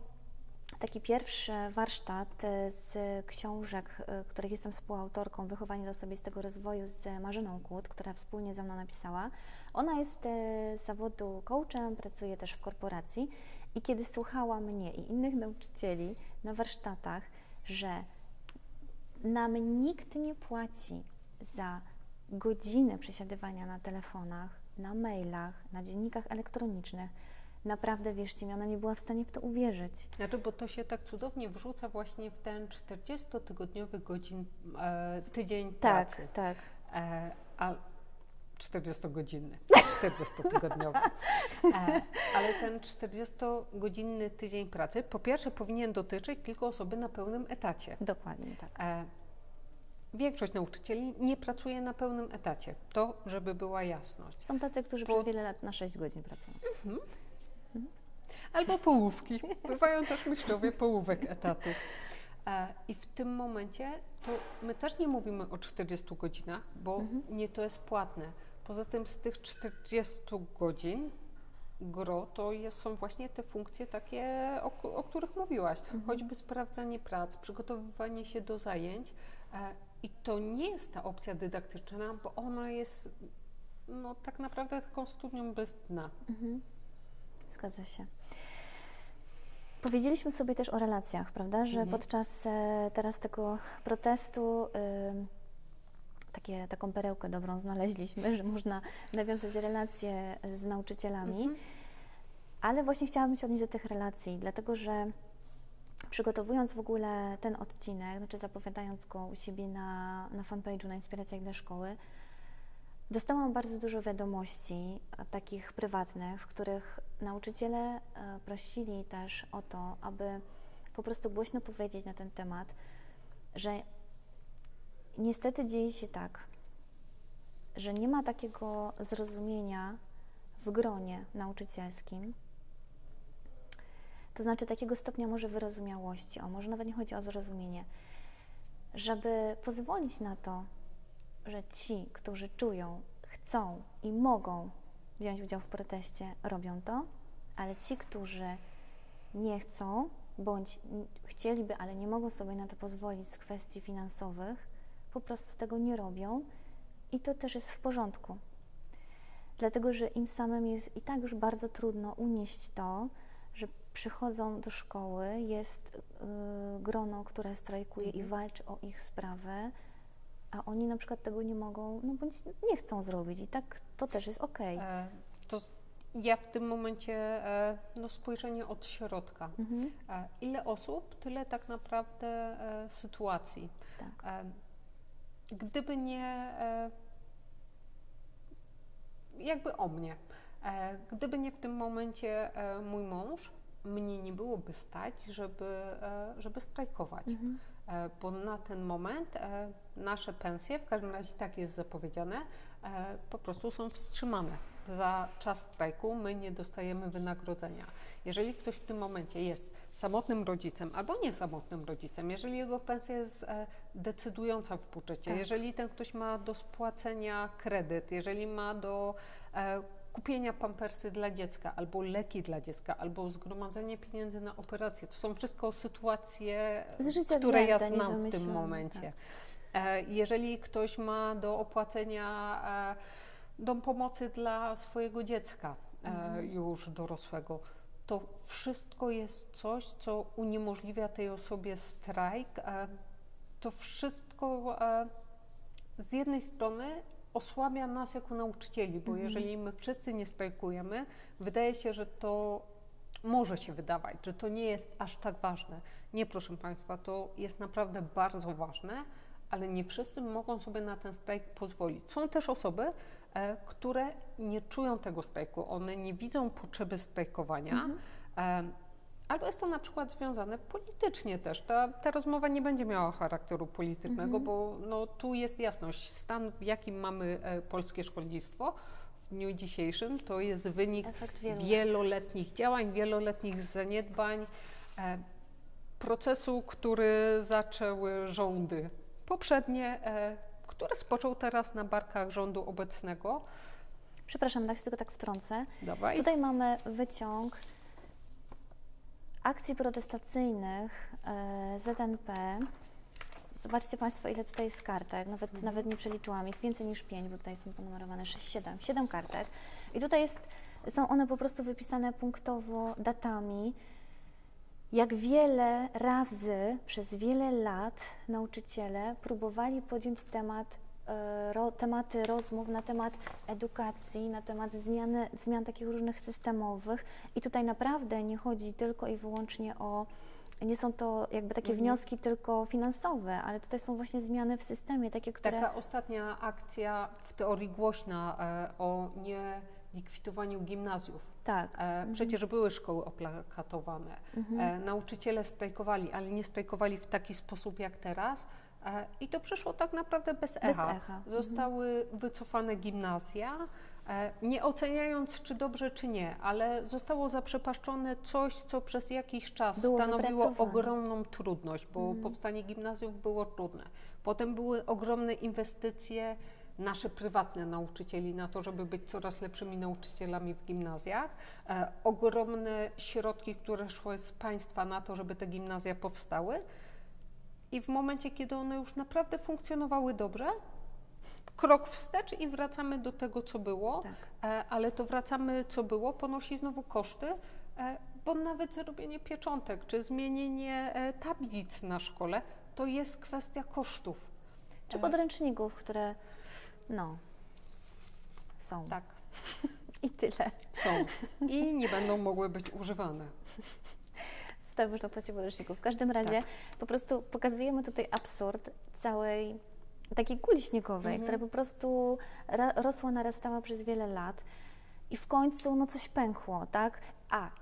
taki pierwszy warsztat z książek, których jestem współautorką, Wychowanie do osobistego rozwoju z Marzeną Kłód, która wspólnie ze mną napisała. Ona jest z zawodu coachem, pracuje też w korporacji i kiedy słuchała mnie i innych nauczycieli na warsztatach, że nam nikt nie płaci za godziny przesiadywania na telefonach, na mailach, na dziennikach elektronicznych, naprawdę, wierzcie mi, ona nie była w stanie w to uwierzyć. Znaczy, bo to się tak cudownie wrzuca właśnie w ten 40-tygodniowy tydzień pracy. Tak, tak. A 40-godzinny, 40-tygodniowy. Ale ten 40-godzinny tydzień pracy, po pierwsze, powinien dotyczyć tylko osoby na pełnym etacie. Dokładnie tak. Większość nauczycieli nie pracuje na pełnym etacie. To, żeby była jasność. Są tacy, którzy przez wiele lat na 6 godzin pracują. Albo połówki. Bywają też mistrzowie połówek etatu. I w tym momencie to my też nie mówimy o 40 godzinach, bo nie to jest płatne. Poza tym z tych 40 godzin są właśnie te funkcje takie, o których mówiłaś. Choćby sprawdzanie prac, przygotowywanie się do zajęć. I to nie jest ta opcja dydaktyczna, bo ona jest tak naprawdę taką studnią bez dna. Zgadza się. Powiedzieliśmy sobie też o relacjach, prawda, że podczas teraz tego protestu taką perełkę dobrą znaleźliśmy, że można nawiązać relacje z nauczycielami, ale właśnie chciałabym się odnieść do tych relacji, dlatego że przygotowując w ogóle ten odcinek, znaczy zapowiadając go u siebie na fanpage'u, na Inspiracjach dla Szkoły, dostałam bardzo dużo wiadomości takich prywatnych, w których nauczyciele prosili też o to, aby po prostu głośno powiedzieć na ten temat, że niestety dzieje się tak, że nie ma takiego zrozumienia w gronie nauczycielskim, to znaczy takiego stopnia może wyrozumiałości, może nawet nie chodzi o zrozumienie, żeby pozwolić na to, że ci, którzy czują, chcą i mogą wziąć udział w proteście, robią to, ale ci, którzy nie chcą, bądź chcieliby, ale nie mogą sobie na to pozwolić z kwestii finansowych, po prostu tego nie robią i to też jest w porządku. Dlatego, że im samym jest i tak już bardzo trudno unieść to, że przychodzą do szkoły, jest grono, które strajkuje i walczy o ich sprawy, a oni na przykład tego nie mogą, bądź nie chcą zrobić i tak to też jest okej. To ja w tym momencie, spojrzenie od środka. Ile osób, tyle tak naprawdę sytuacji. Tak. Gdyby nie, jakby o mnie, gdyby nie w tym momencie mój mąż, mnie nie byłoby stać, żeby strajkować. Bo na ten moment nasze pensje, w każdym razie tak jest zapowiedziane, po prostu są wstrzymane. Za czas strajku my nie dostajemy wynagrodzenia. Jeżeli ktoś w tym momencie jest samotnym rodzicem albo niesamotnym rodzicem, jeżeli jego pensja jest decydująca w budżecie, jeżeli ten ktoś ma do spłacenia kredyt, jeżeli ma do kupienia pampersy dla dziecka, albo leki dla dziecka, albo zgromadzenie pieniędzy na operację. To są wszystko sytuacje, które ja znam w tym momencie. Tak. Jeżeli ktoś ma do opłacenia dom pomocy dla swojego dziecka już dorosłego, to wszystko jest coś, co uniemożliwia tej osobie strajk. To wszystko z jednej strony osłabia nas jako nauczycieli, bo jeżeli my wszyscy nie strajkujemy, wydaje się, że to może się wydawać, że to nie jest aż tak ważne. Nie, proszę Państwa, to jest naprawdę bardzo ważne, ale nie wszyscy mogą sobie na ten strajk pozwolić. Są też osoby, które nie czują tego strajku, one nie widzą potrzeby strajkowania, albo jest to na przykład związane politycznie też. Ta rozmowa nie będzie miała charakteru politycznego, bo tu jest jasność. Stan, w jakim mamy polskie szkolnictwo w dniu dzisiejszym, to jest wynik wieloletnich działań, wieloletnich zaniedbań, procesu, który zaczęły rządy poprzednie, który spoczął teraz na barkach rządu obecnego. Przepraszam, tak się tylko tak wtrącę. Dawaj. Tutaj mamy wyciąg akcji protestacyjnych ZNP, zobaczcie Państwo, ile tutaj jest kartek, nawet nie przeliczyłam ich, więcej niż 5, bo tutaj są ponumerowane 6, 7, 7 kartek. I tutaj są one po prostu wypisane punktowo datami, jak wiele razy przez wiele lat nauczyciele próbowali podjąć tematy rozmów na temat edukacji, na temat zmian takich różnych systemowych. I tutaj naprawdę nie chodzi tylko i wyłącznie o, nie są to jakby takie wnioski tylko finansowe, ale tutaj są właśnie zmiany w systemie, takie, które... Taka ostatnia akcja w teorii głośna o likwidowaniu gimnazjów. Tak. Przecież były szkoły oplakatowane. Nauczyciele strajkowali, ale nie strajkowali w taki sposób jak teraz i to przeszło tak naprawdę bez echa. Zostały wycofane gimnazja, nie oceniając czy dobrze czy nie, ale zostało zaprzepaszczone coś, co przez jakiś czas było stanowiło ogromną trudność, bo powstanie gimnazjów było trudne. Potem były ogromne inwestycje nasze prywatne nauczycieli na to, żeby być coraz lepszymi nauczycielami w gimnazjach. Ogromne środki, które szły z państwa na to, żeby te gimnazja powstały. I w momencie, kiedy one już naprawdę funkcjonowały dobrze, krok wstecz i wracamy do tego, co było. Tak. Ale to wracamy, co było, ponosi znowu koszty, bo nawet zrobienie pieczątek czy zmienienie tablic na szkole to jest kwestia kosztów. Czy podręczników, które... No, są. Tak. I tyle. Są. I nie będą mogły być używane. Z tego można płacić podręczników. W każdym razie po prostu pokazujemy tutaj absurd całej takiej kuli śniegowej, która po prostu rosła, narastała przez wiele lat i w końcu no coś pękło, tak?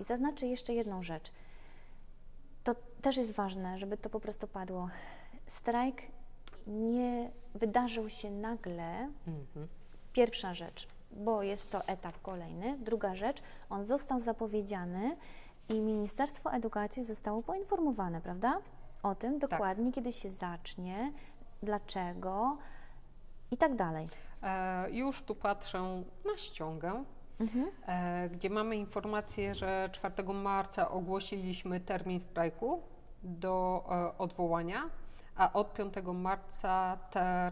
I zaznaczę jeszcze jedną rzecz. To też jest ważne, żeby to po prostu padło. Strajk nie wydarzył się nagle, pierwsza rzecz, bo jest to etap kolejny. Druga rzecz, on został zapowiedziany i Ministerstwo Edukacji zostało poinformowane, prawda? O tym dokładnie, kiedy się zacznie, dlaczego i tak dalej. Już tu patrzę na ściągę, gdzie mamy informację, że 4 marca ogłosiliśmy termin strajku do odwołania, a od 5 marca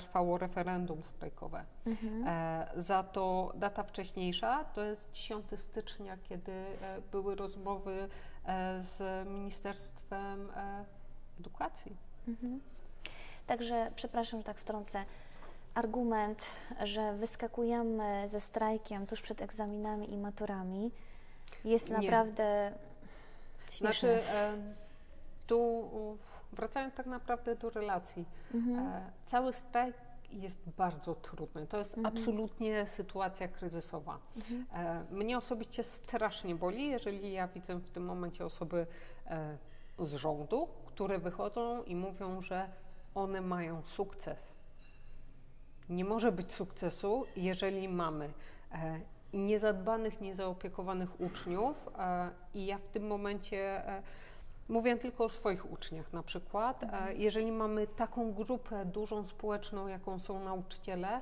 trwało referendum strajkowe. Za to data wcześniejsza to jest 10 stycznia, kiedy były rozmowy z Ministerstwem Edukacji. Także, przepraszam, że tak wtrącę, argument, że wyskakujemy ze strajkiem tuż przed egzaminami i maturami jest naprawdę śmieszny. Znaczy, tu... Wracając tak naprawdę do relacji, cały strajk jest bardzo trudny. To jest absolutnie sytuacja kryzysowa. Mnie osobiście strasznie boli, jeżeli ja widzę w tym momencie osoby z rządu, które wychodzą i mówią, że one mają sukces. Nie może być sukcesu, jeżeli mamy niezadbanych, niezaopiekowanych uczniów i ja w tym momencie... Mówię tylko o swoich uczniach na przykład. Jeżeli mamy taką grupę dużą społeczną, jaką są nauczyciele,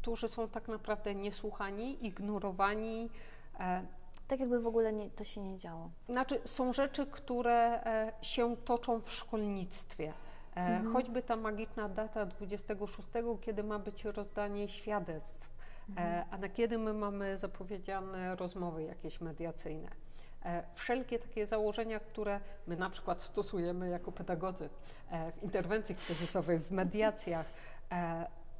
którzy są tak naprawdę niesłuchani, ignorowani. Tak jakby w ogóle to się nie działo. Znaczy są rzeczy, które się toczą w szkolnictwie. Choćby ta magiczna data 26, kiedy ma być rozdanie świadectw, a na kiedy my mamy zapowiedziane rozmowy jakieś mediacyjne. Wszelkie takie założenia, które my na przykład stosujemy jako pedagodzy w interwencji kryzysowej, w mediacjach,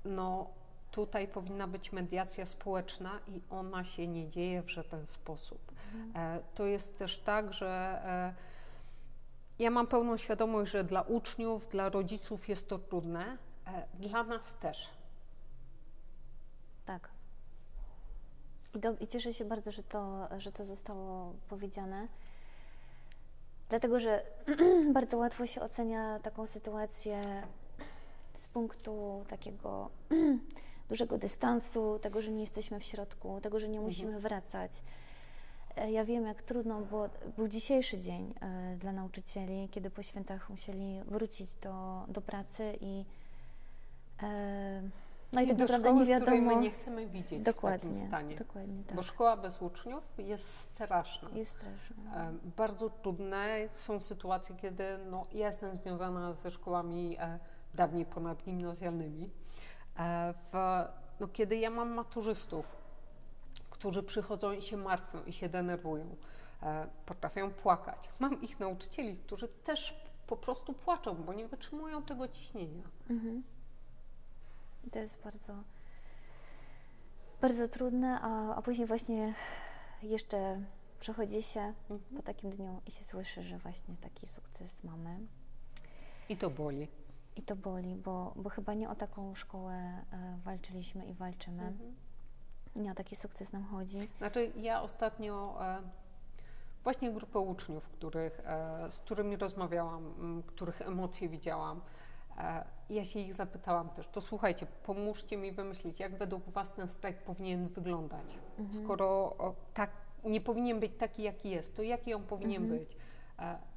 no tutaj powinna być mediacja społeczna i ona się nie dzieje w żaden sposób. To jest też tak, że ja mam pełną świadomość, że dla uczniów, dla rodziców jest to trudne, dla nas też. Tak. I cieszę się bardzo, że to zostało powiedziane, dlatego że bardzo łatwo się ocenia taką sytuację z punktu takiego dużego dystansu, tego, że nie jesteśmy w środku, tego, że nie musimy wracać. Ja wiem, jak trudno był dzisiejszy dzień dla nauczycieli, kiedy po świętach musieli wrócić do pracy i No i tak naprawdę nie wiadomo, której my nie chcemy widzieć dokładnie, w takim stanie. Dokładnie, tak. Bo szkoła bez uczniów jest straszna. Jest straszna. Bardzo trudne są sytuacje, kiedy no, ja jestem związana ze szkołami dawniej ponadgimnazjalnymi. No, kiedy ja mam maturzystów, którzy przychodzą i się martwią i się denerwują, potrafią płakać. Mam ich nauczycieli, którzy też po prostu płaczą, bo nie wytrzymują tego ciśnienia. Mhm. To jest bardzo, bardzo trudne, a później właśnie jeszcze przechodzi się po takim dniu i się słyszy, że właśnie taki sukces mamy. I to boli. I to boli, bo chyba nie o taką szkołę walczyliśmy i walczymy. Mhm. Nie o taki sukces nam chodzi. Znaczy ja ostatnio właśnie grupę uczniów, z którymi rozmawiałam, których emocje widziałam, ja się ich zapytałam też, to słuchajcie, pomóżcie mi wymyślić, jak według Was ten strajk powinien wyglądać. Mhm. Skoro tak, nie powinien być taki, jaki jest, to jaki on powinien być?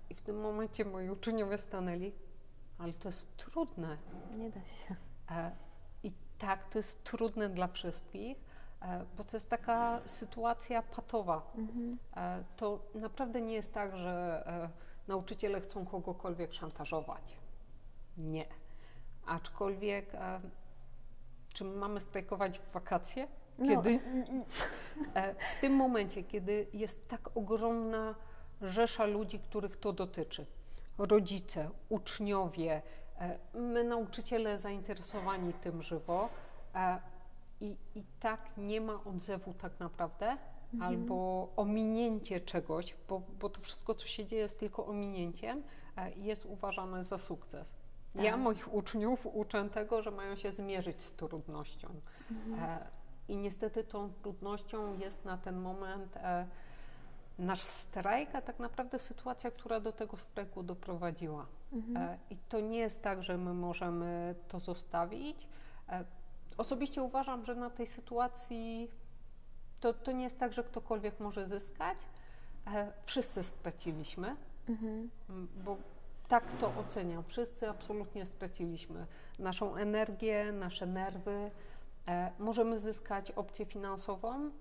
I w tym momencie moi uczniowie stanęli, ale to jest trudne. Nie da się. I tak, to jest trudne dla wszystkich, bo to jest taka sytuacja patowa. Mhm. To naprawdę nie jest tak, że nauczyciele chcą kogokolwiek szantażować. Nie. Aczkolwiek, czy mamy strajkować w wakacje? Kiedy, no. W tym momencie, kiedy jest tak ogromna rzesza ludzi, których to dotyczy. Rodzice, uczniowie, my nauczyciele zainteresowani tym żywo i tak nie ma odzewu tak naprawdę, albo ominięcie czegoś, bo to wszystko, co się dzieje, jest tylko ominięciem, jest uważane za sukces. Tak. Ja moich uczniów uczę tego, że mają się zmierzyć z trudnością. I niestety tą trudnością jest na ten moment nasz strajk, a tak naprawdę sytuacja, która do tego strajku doprowadziła. I to nie jest tak, że my możemy to zostawić. Osobiście uważam, że na tej sytuacji to nie jest tak, że ktokolwiek może zyskać. Wszyscy straciliśmy, bo tak to oceniam. Wszyscy absolutnie straciliśmy naszą energię, nasze nerwy. Możemy zyskać opcję finansową,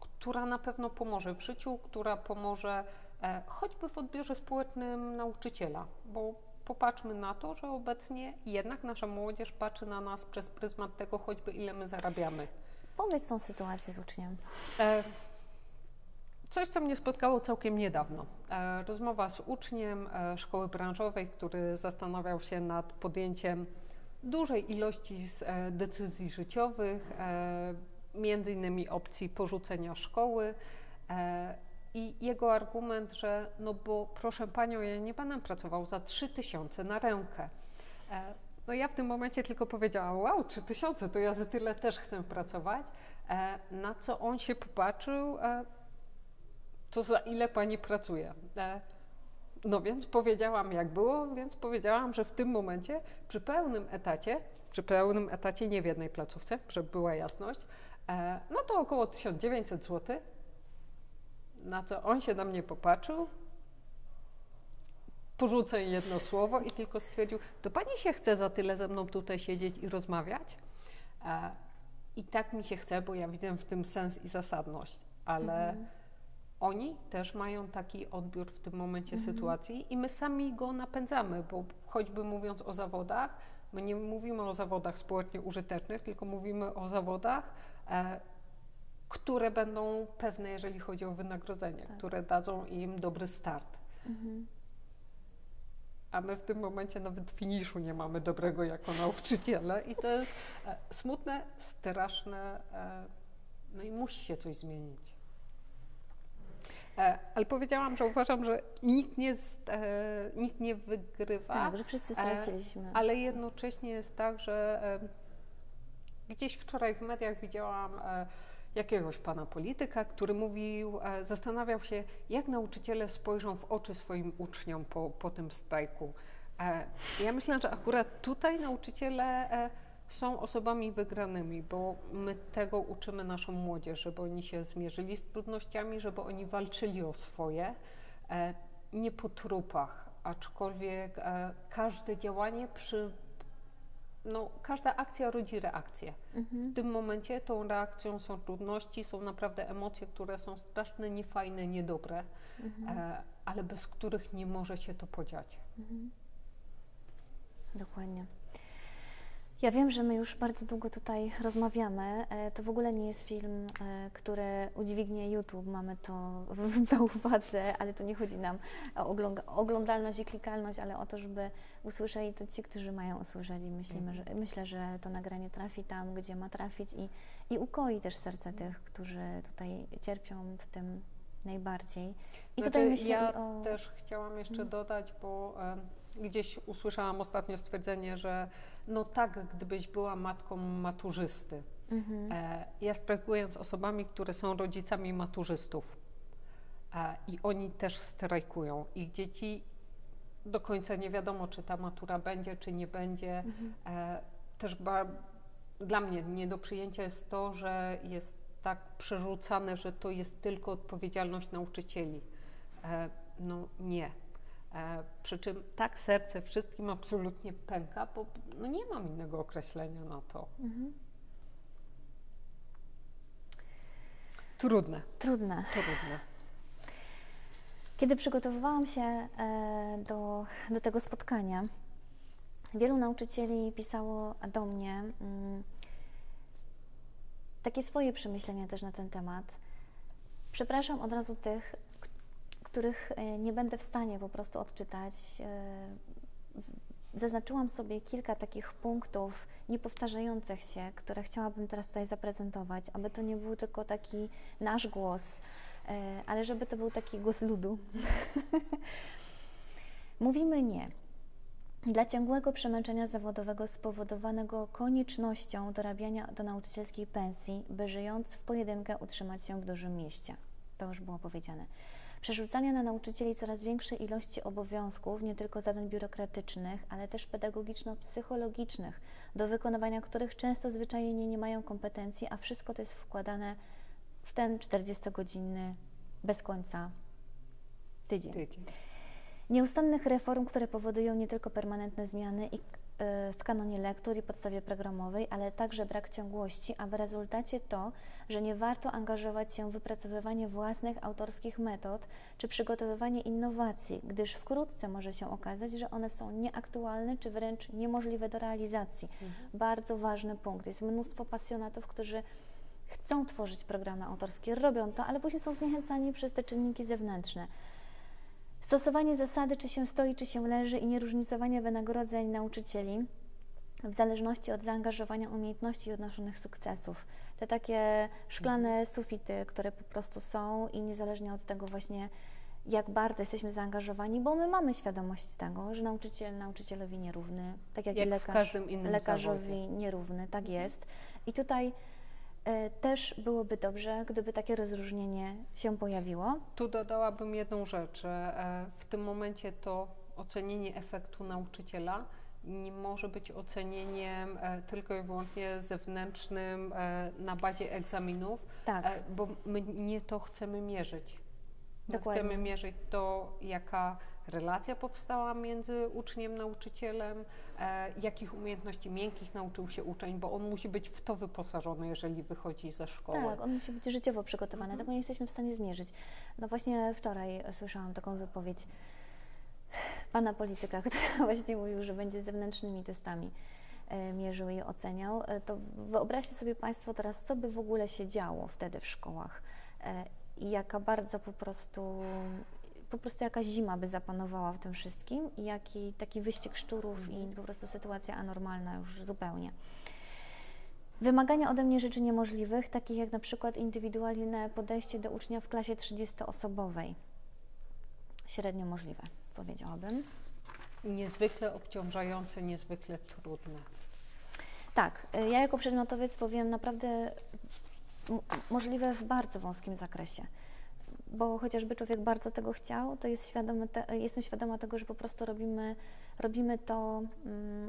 która na pewno pomoże w życiu, która pomoże choćby w odbiorze społecznym nauczyciela, bo popatrzmy na to, że obecnie jednak nasza młodzież patrzy na nas przez pryzmat tego, choćby ile my zarabiamy. Powiedz tą sytuację z uczniem. Coś, co mnie spotkało całkiem niedawno. Rozmowa z uczniem szkoły branżowej, który zastanawiał się nad podjęciem dużej ilości decyzji życiowych, między innymi opcji porzucenia szkoły. I jego argument, że no bo proszę Panią, ja nie będę pracował za 3000 na rękę. No ja w tym momencie tylko powiedziałam, wow, 3000, to ja za tyle też chcę pracować. Na co on się popatrzył, to za ile Pani pracuje? No więc powiedziałam, jak było, więc powiedziałam, że w tym momencie przy pełnym etacie, nie w jednej placówce, żeby była jasność, no to około 1900 zł. Na co on się na mnie popatrzył, porzucę jedno słowo i tylko stwierdził, to Pani się chce za tyle ze mną tutaj siedzieć i rozmawiać? I tak mi się chce, bo ja widzę w tym sens i zasadność, ale oni też mają taki odbiór w tym momencie sytuacji i my sami go napędzamy, bo choćby mówiąc o zawodach, my nie mówimy o zawodach społecznie użytecznych, tylko mówimy o zawodach, które będą pewne, jeżeli chodzi o wynagrodzenie, tak, które dadzą im dobry start. A my w tym momencie nawet finiszu nie mamy dobrego jako nauczyciele i to jest smutne, straszne, no i musi się coś zmienić. Ale powiedziałam, że uważam, że nikt nie wygrywa. Tak, że wszyscy straciliśmy. Ale jednocześnie jest tak, że gdzieś wczoraj w mediach widziałam jakiegoś pana polityka, który mówił, zastanawiał się, jak nauczyciele spojrzą w oczy swoim uczniom po tym strajku. Ja myślę, że akurat tutaj nauczyciele są osobami wygranymi, bo my tego uczymy naszą młodzież, żeby oni się zmierzyli z trudnościami, żeby oni walczyli o swoje, nie po trupach, aczkolwiek każde działanie przy no, każda akcja rodzi reakcję. W tym momencie tą reakcją są trudności, są naprawdę emocje, które są straszne, niefajne, niedobre, ale bez których nie może się to podziać. Dokładnie. Ja wiem, że my już bardzo długo tutaj rozmawiamy. To w ogóle nie jest film, który udźwignie YouTube, mamy to na uwadze, ale tu nie chodzi nam o oglądalność i klikalność, ale o to, żeby usłyszeli to ci, którzy mają usłyszeć. I myślę, że to nagranie trafi tam, gdzie ma trafić i ukoi też serce tych, którzy tutaj cierpią w tym najbardziej. I znaczy, tutaj myślę też chciałam jeszcze dodać, bo gdzieś usłyszałam ostatnio stwierdzenie, że no tak, gdybyś była matką maturzysty. Ja strajkuję z osobami, które są rodzicami maturzystów i oni też strajkują. Ich dzieci do końca nie wiadomo, czy ta matura będzie, czy nie będzie. Też dla mnie nie do przyjęcia jest to, że jest tak przerzucane, że to jest tylko odpowiedzialność nauczycieli. No nie. Przy czym tak serce wszystkim absolutnie pęka, bo no nie mam innego określenia na to. Trudne. Trudne. Kiedy przygotowywałam się do tego spotkania, wielu nauczycieli pisało do mnie takie swoje przemyślenia też na ten temat. Przepraszam od razu tych, których nie będę w stanie po prostu odczytać. Zaznaczyłam sobie kilka takich punktów niepowtarzających się, które chciałabym teraz tutaj zaprezentować, aby to nie był tylko taki nasz głos, ale żeby to był taki głos ludu. Mówimy nie. Dla ciągłego przemęczenia zawodowego spowodowanego koniecznością dorabiania do nauczycielskiej pensji, by żyjąc w pojedynkę utrzymać się w dużym mieście. To już było powiedziane. Przerzucania na nauczycieli coraz większej ilości obowiązków, nie tylko zadań biurokratycznych, ale też pedagogiczno-psychologicznych, do wykonywania których często zwyczajnie nie mają kompetencji, a wszystko to jest wkładane w ten 40-godzinny, bez końca tydzień. Nieustannych reform, które powodują nie tylko permanentne zmiany w kanonie lektur i podstawie programowej, ale także brak ciągłości, a w rezultacie to, że nie warto angażować się w wypracowywanie własnych autorskich metod czy przygotowywanie innowacji, gdyż wkrótce może się okazać, że one są nieaktualne czy wręcz niemożliwe do realizacji. Bardzo ważny punkt. Jest mnóstwo pasjonatów, którzy chcą tworzyć programy autorskie, robią to, ale później są zniechęcani przez te czynniki zewnętrzne. Stosowanie zasady, czy się stoi, czy się leży i nieróżnicowanie wynagrodzeń nauczycieli w zależności od zaangażowania, umiejętności i odnoszonych sukcesów. Te takie szklane sufity, które po prostu są i niezależnie od tego właśnie, jak bardzo jesteśmy zaangażowani, bo my mamy świadomość tego, że nauczyciel nauczycielowi nierówny, tak jak i lekarz lekarzowi nierówny, tak jest. I tutaj też byłoby dobrze, gdyby takie rozróżnienie się pojawiło. Tu dodałabym jedną rzecz, że w tym momencie to ocenienie efektu nauczyciela nie może być ocenieniem tylko i wyłącznie zewnętrznym na bazie egzaminów, bo my nie to chcemy mierzyć. Dokładnie. Chcemy mierzyć to, jaka relacja powstała między uczniem, nauczycielem, jakich umiejętności miękkich nauczył się uczeń, bo on musi być w to wyposażony, jeżeli wychodzi ze szkoły. Tak, on musi być życiowo przygotowany, tego nie jesteśmy w stanie zmierzyć. No właśnie wczoraj słyszałam taką wypowiedź pana polityka, który właśnie mówił, że będzie zewnętrznymi testami mierzył i oceniał. To wyobraźcie sobie Państwo teraz, co by w ogóle się działo wtedy w szkołach. I jaka bardzo po prostu jaka zima by zapanowała w tym wszystkim i jaki taki wyścig szczurów i po prostu sytuacja anormalna już zupełnie. Wymagania ode mnie rzeczy niemożliwych, takich jak na przykład indywidualne podejście do ucznia w klasie 30-osobowej. Średnio możliwe, powiedziałabym. Niezwykle obciążające, niezwykle trudne. Tak, ja jako przedmiotowiec powiem naprawdę możliwe w bardzo wąskim zakresie, bo chociażby człowiek bardzo tego chciał, to jest jestem świadoma tego, że po prostu robimy to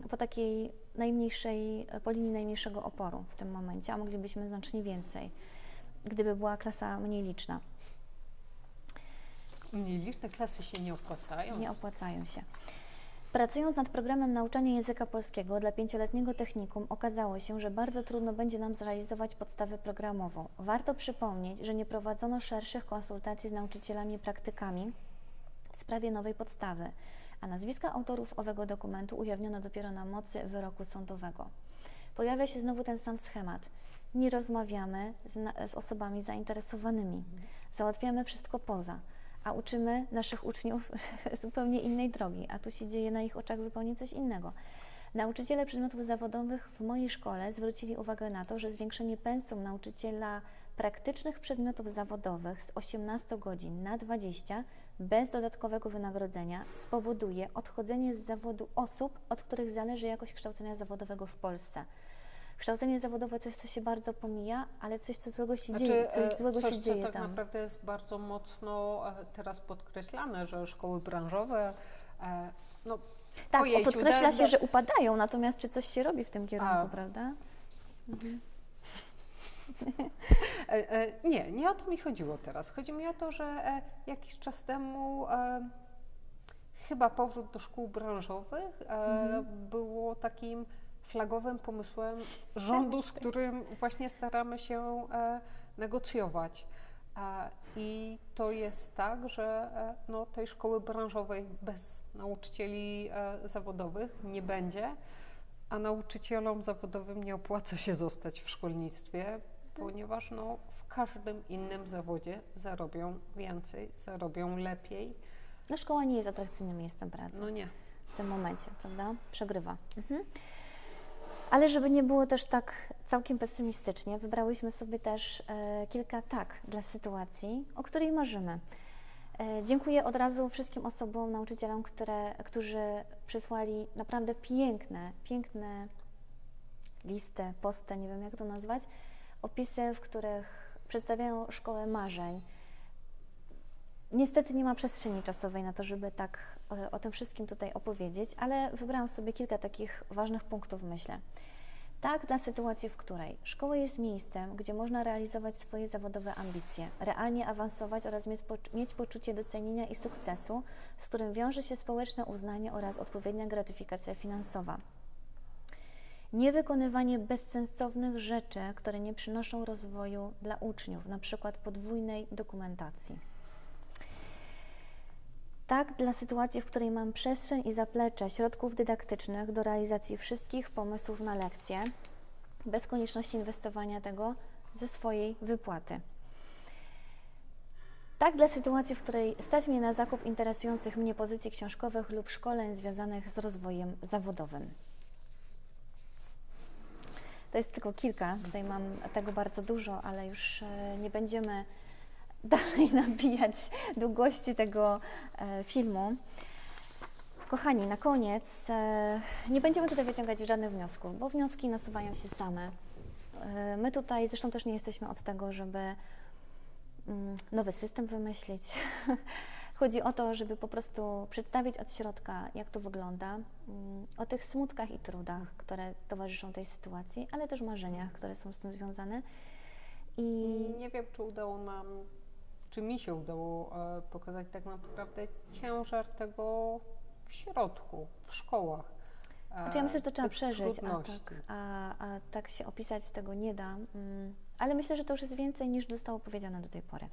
po takiej najmniejszej, po linii najmniejszego oporu w tym momencie, a moglibyśmy znacznie więcej, gdyby była klasa mniej liczna. Mniej liczne klasy się nie opłacają. Nie opłacają się. Pracując nad programem nauczania języka polskiego dla 5-letniego technikum okazało się, że bardzo trudno będzie nam zrealizować podstawę programową. Warto przypomnieć, że nie prowadzono szerszych konsultacji z nauczycielami i praktykami w sprawie nowej podstawy, a nazwiska autorów owego dokumentu ujawniono dopiero na mocy wyroku sądowego. Pojawia się znowu ten sam schemat. Nie rozmawiamy z osobami zainteresowanymi, załatwiamy wszystko poza, a uczymy naszych uczniów zupełnie innej drogi, a tu się dzieje na ich oczach zupełnie coś innego. Nauczyciele przedmiotów zawodowych w mojej szkole zwrócili uwagę na to, że zwiększenie pensum nauczyciela praktycznych przedmiotów zawodowych z 18 godzin na 20 bez dodatkowego wynagrodzenia spowoduje odchodzenie z zawodu osób, od których zależy jakość kształcenia zawodowego w Polsce. Kształcenie zawodowe coś, co się bardzo pomija, ale coś, co złego się dzieje. Coś, co tak naprawdę jest bardzo mocno teraz podkreślane, że szkoły branżowe, no tak, podkreśla się, że upadają, natomiast czy coś się robi w tym kierunku, prawda? Mhm. Nie, nie o to mi chodziło teraz. Chodzi mi o to, że jakiś czas temu chyba powrót do szkół branżowych było takim flagowym pomysłem rządu, z którym właśnie staramy się negocjować. I to jest tak, że no, tej szkoły branżowej bez nauczycieli zawodowych nie będzie, a nauczycielom zawodowym nie opłaca się zostać w szkolnictwie, ponieważ no, w każdym innym zawodzie zarobią więcej, zarobią lepiej. No, szkoła nie jest atrakcyjnym miejscem pracy. No nie. W tym momencie, prawda? Przegrywa. Mhm. Ale żeby nie było też tak całkiem pesymistycznie, wybrałyśmy sobie też kilka tak dla sytuacji, o której marzymy. Dziękuję od razu wszystkim osobom, nauczycielom, którzy przysłali naprawdę piękne listy, posty, nie wiem jak to nazwać, opisy, w których przedstawiają szkołę marzeń. Niestety nie ma przestrzeni czasowej na to, żeby tak o tym wszystkim tutaj opowiedzieć, ale wybrałam sobie kilka takich ważnych punktów, myślę. Tak dla sytuacji, w której szkoła jest miejscem, gdzie można realizować swoje zawodowe ambicje, realnie awansować oraz mieć poczucie docenienia i sukcesu, z którym wiąże się społeczne uznanie oraz odpowiednia gratyfikacja finansowa. Niewykonywanie bezsensownych rzeczy, które nie przynoszą rozwoju dla uczniów, np. podwójnej dokumentacji. Tak dla sytuacji, w której mam przestrzeń i zaplecze środków dydaktycznych do realizacji wszystkich pomysłów na lekcje, bez konieczności inwestowania tego ze swojej wypłaty. Tak dla sytuacji, w której stać mnie na zakup interesujących mnie pozycji książkowych lub szkoleń związanych z rozwojem zawodowym. To jest tylko kilka, tutaj mam tego bardzo dużo, ale już nie będziemy dalej nabijać długości tego filmu. Kochani, na koniec nie będziemy tutaj wyciągać żadnych wniosków, bo wnioski nasuwają się same. My tutaj zresztą też nie jesteśmy od tego, żeby nowy system wymyślić. Chodzi o to, żeby po prostu przedstawić od środka, jak to wygląda, o tych smutkach i trudach, które towarzyszą tej sytuacji, ale też marzeniach, które są z tym związane. I nie wiem, czy udało nam, czy mi się udało pokazać tak naprawdę ciężar tego w środku, w szkołach. Znaczy ja myślę, że to trzeba przeżyć, a tak się opisać tego nie da, ale myślę, że to już jest więcej niż zostało powiedziane do tej pory.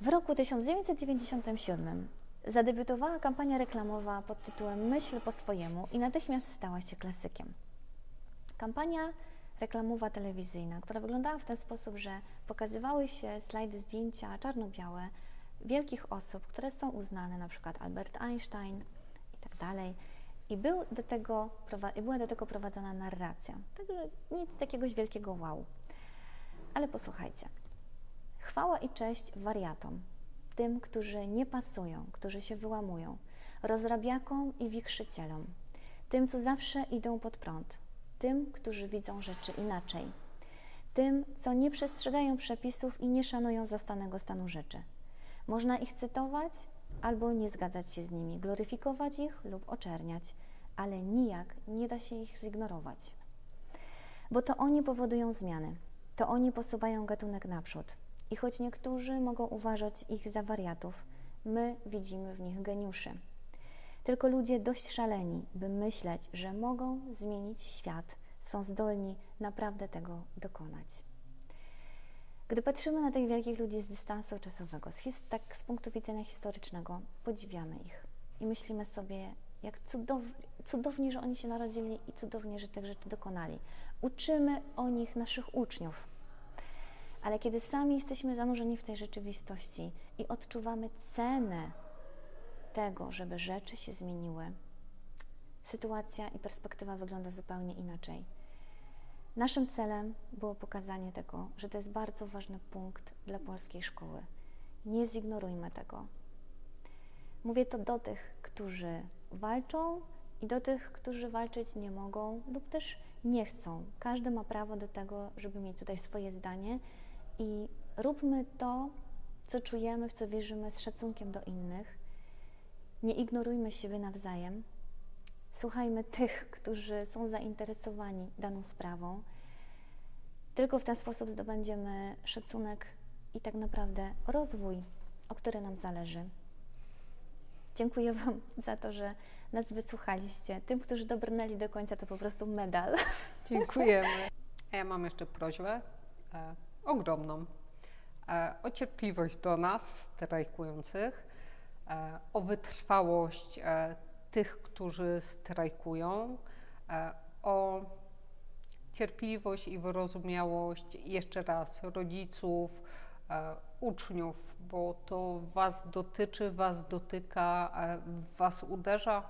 W roku 1997 zadebiutowała kampania reklamowa pod tytułem Myśl po swojemu i natychmiast stała się klasykiem. Kampania reklamowa telewizyjna, która wyglądała w ten sposób, że pokazywały się slajdy, zdjęcia czarno-białe wielkich osób, które są uznane, na przykład Albert Einstein i tak dalej. I była do tego prowadzona narracja. Także nic jakiegoś wielkiego wow. Ale posłuchajcie. Chwała i cześć wariatom, tym, którzy nie pasują, którzy się wyłamują, rozrabiakom i wichrzycielom, tym, co zawsze idą pod prąd, tym, którzy widzą rzeczy inaczej, tym, co nie przestrzegają przepisów i nie szanują zastanego stanu rzeczy. Można ich cytować albo nie zgadzać się z nimi, gloryfikować ich lub oczerniać, ale nijak nie da się ich zignorować. Bo to oni powodują zmiany, to oni posuwają gatunek naprzód i choć niektórzy mogą uważać ich za wariatów, my widzimy w nich geniuszy. Tylko ludzie dość szaleni, by myśleć, że mogą zmienić świat, są zdolni naprawdę tego dokonać. Gdy patrzymy na tych wielkich ludzi z dystansu czasowego, tak z punktu widzenia historycznego, podziwiamy ich i myślimy sobie, jak cudownie, że oni się narodzili i cudownie, że tych rzeczy dokonali. Uczymy o nich naszych uczniów. Ale kiedy sami jesteśmy zanurzeni w tej rzeczywistości i odczuwamy cenę tego, żeby rzeczy się zmieniły, sytuacja i perspektywa wygląda zupełnie inaczej. Naszym celem było pokazanie tego, że to jest bardzo ważny punkt dla polskiej szkoły. Nie zignorujmy tego. Mówię to do tych, którzy walczą i do tych, którzy walczyć nie mogą lub też nie chcą. Każdy ma prawo do tego, żeby mieć tutaj swoje zdanie i róbmy to, co czujemy, w co wierzymy, z szacunkiem do innych. Nie ignorujmy siebie nawzajem. Słuchajmy tych, którzy są zainteresowani daną sprawą. Tylko w ten sposób zdobędziemy szacunek i tak naprawdę rozwój, o który nam zależy. Dziękuję Wam za to, że nas wysłuchaliście. Tym, którzy dobrnęli do końca, to po prostu medal. Dziękujemy. Ja mam jeszcze prośbę ogromną. O cierpliwość do nas, strajkujących, o wytrwałość tych, którzy strajkują, o cierpliwość i wyrozumiałość, jeszcze raz, rodziców, uczniów, bo to Was dotyczy, Was dotyka, Was uderza,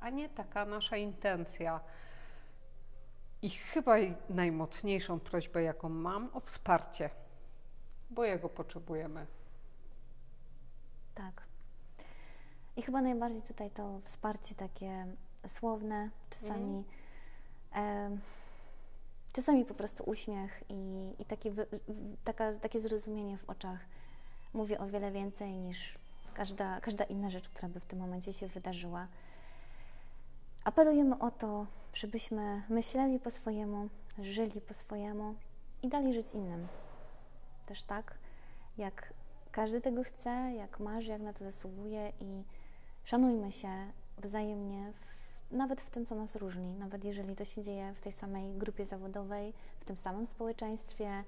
a nie taka nasza intencja. I chyba najmocniejszą prośbę, jaką mam, o wsparcie, bo jego potrzebujemy. Tak. I chyba najbardziej tutaj to wsparcie takie słowne, czasami, czasami po prostu uśmiech i takie zrozumienie w oczach mówi o wiele więcej niż każda inna rzecz, która by w tym momencie się wydarzyła. Apelujemy o to, żebyśmy myśleli po swojemu, żyli po swojemu i dali żyć innym. Też tak, jak każdy tego chce, jak marzy, jak na to zasługuje i szanujmy się wzajemnie, nawet w tym, co nas różni, nawet jeżeli to się dzieje w tej samej grupie zawodowej, w tym samym społeczeństwie,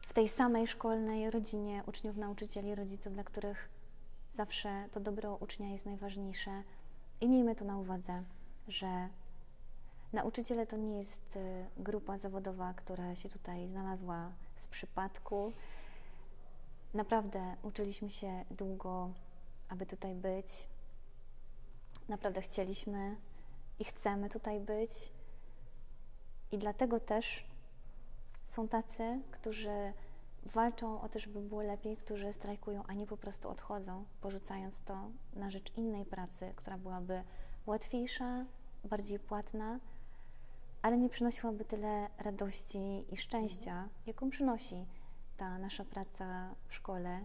w tej samej szkolnej rodzinie uczniów, nauczycieli, rodziców, dla których zawsze to dobro ucznia jest najważniejsze. I miejmy to na uwadze, że nauczyciele to nie jest grupa zawodowa, która się tutaj znalazła z przypadku. Naprawdę uczyliśmy się długo, aby tutaj być. Naprawdę chcieliśmy i chcemy tutaj być. I dlatego też są tacy, którzy walczą o to, żeby było lepiej, którzy strajkują, a nie po prostu odchodzą, porzucając to na rzecz innej pracy, która byłaby łatwiejsza, bardziej płatna, ale nie przynosiłaby tyle radości i szczęścia, jaką przynosi ta nasza praca w szkole.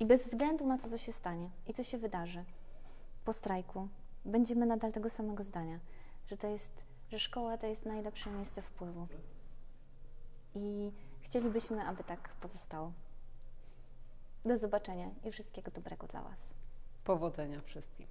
I bez względu na to, co się stanie i co się wydarzy po strajku, będziemy nadal tego samego zdania, że szkoła to jest najlepsze miejsce wpływu. I chcielibyśmy, aby tak pozostało. Do zobaczenia i wszystkiego dobrego dla Was. Powodzenia wszystkim.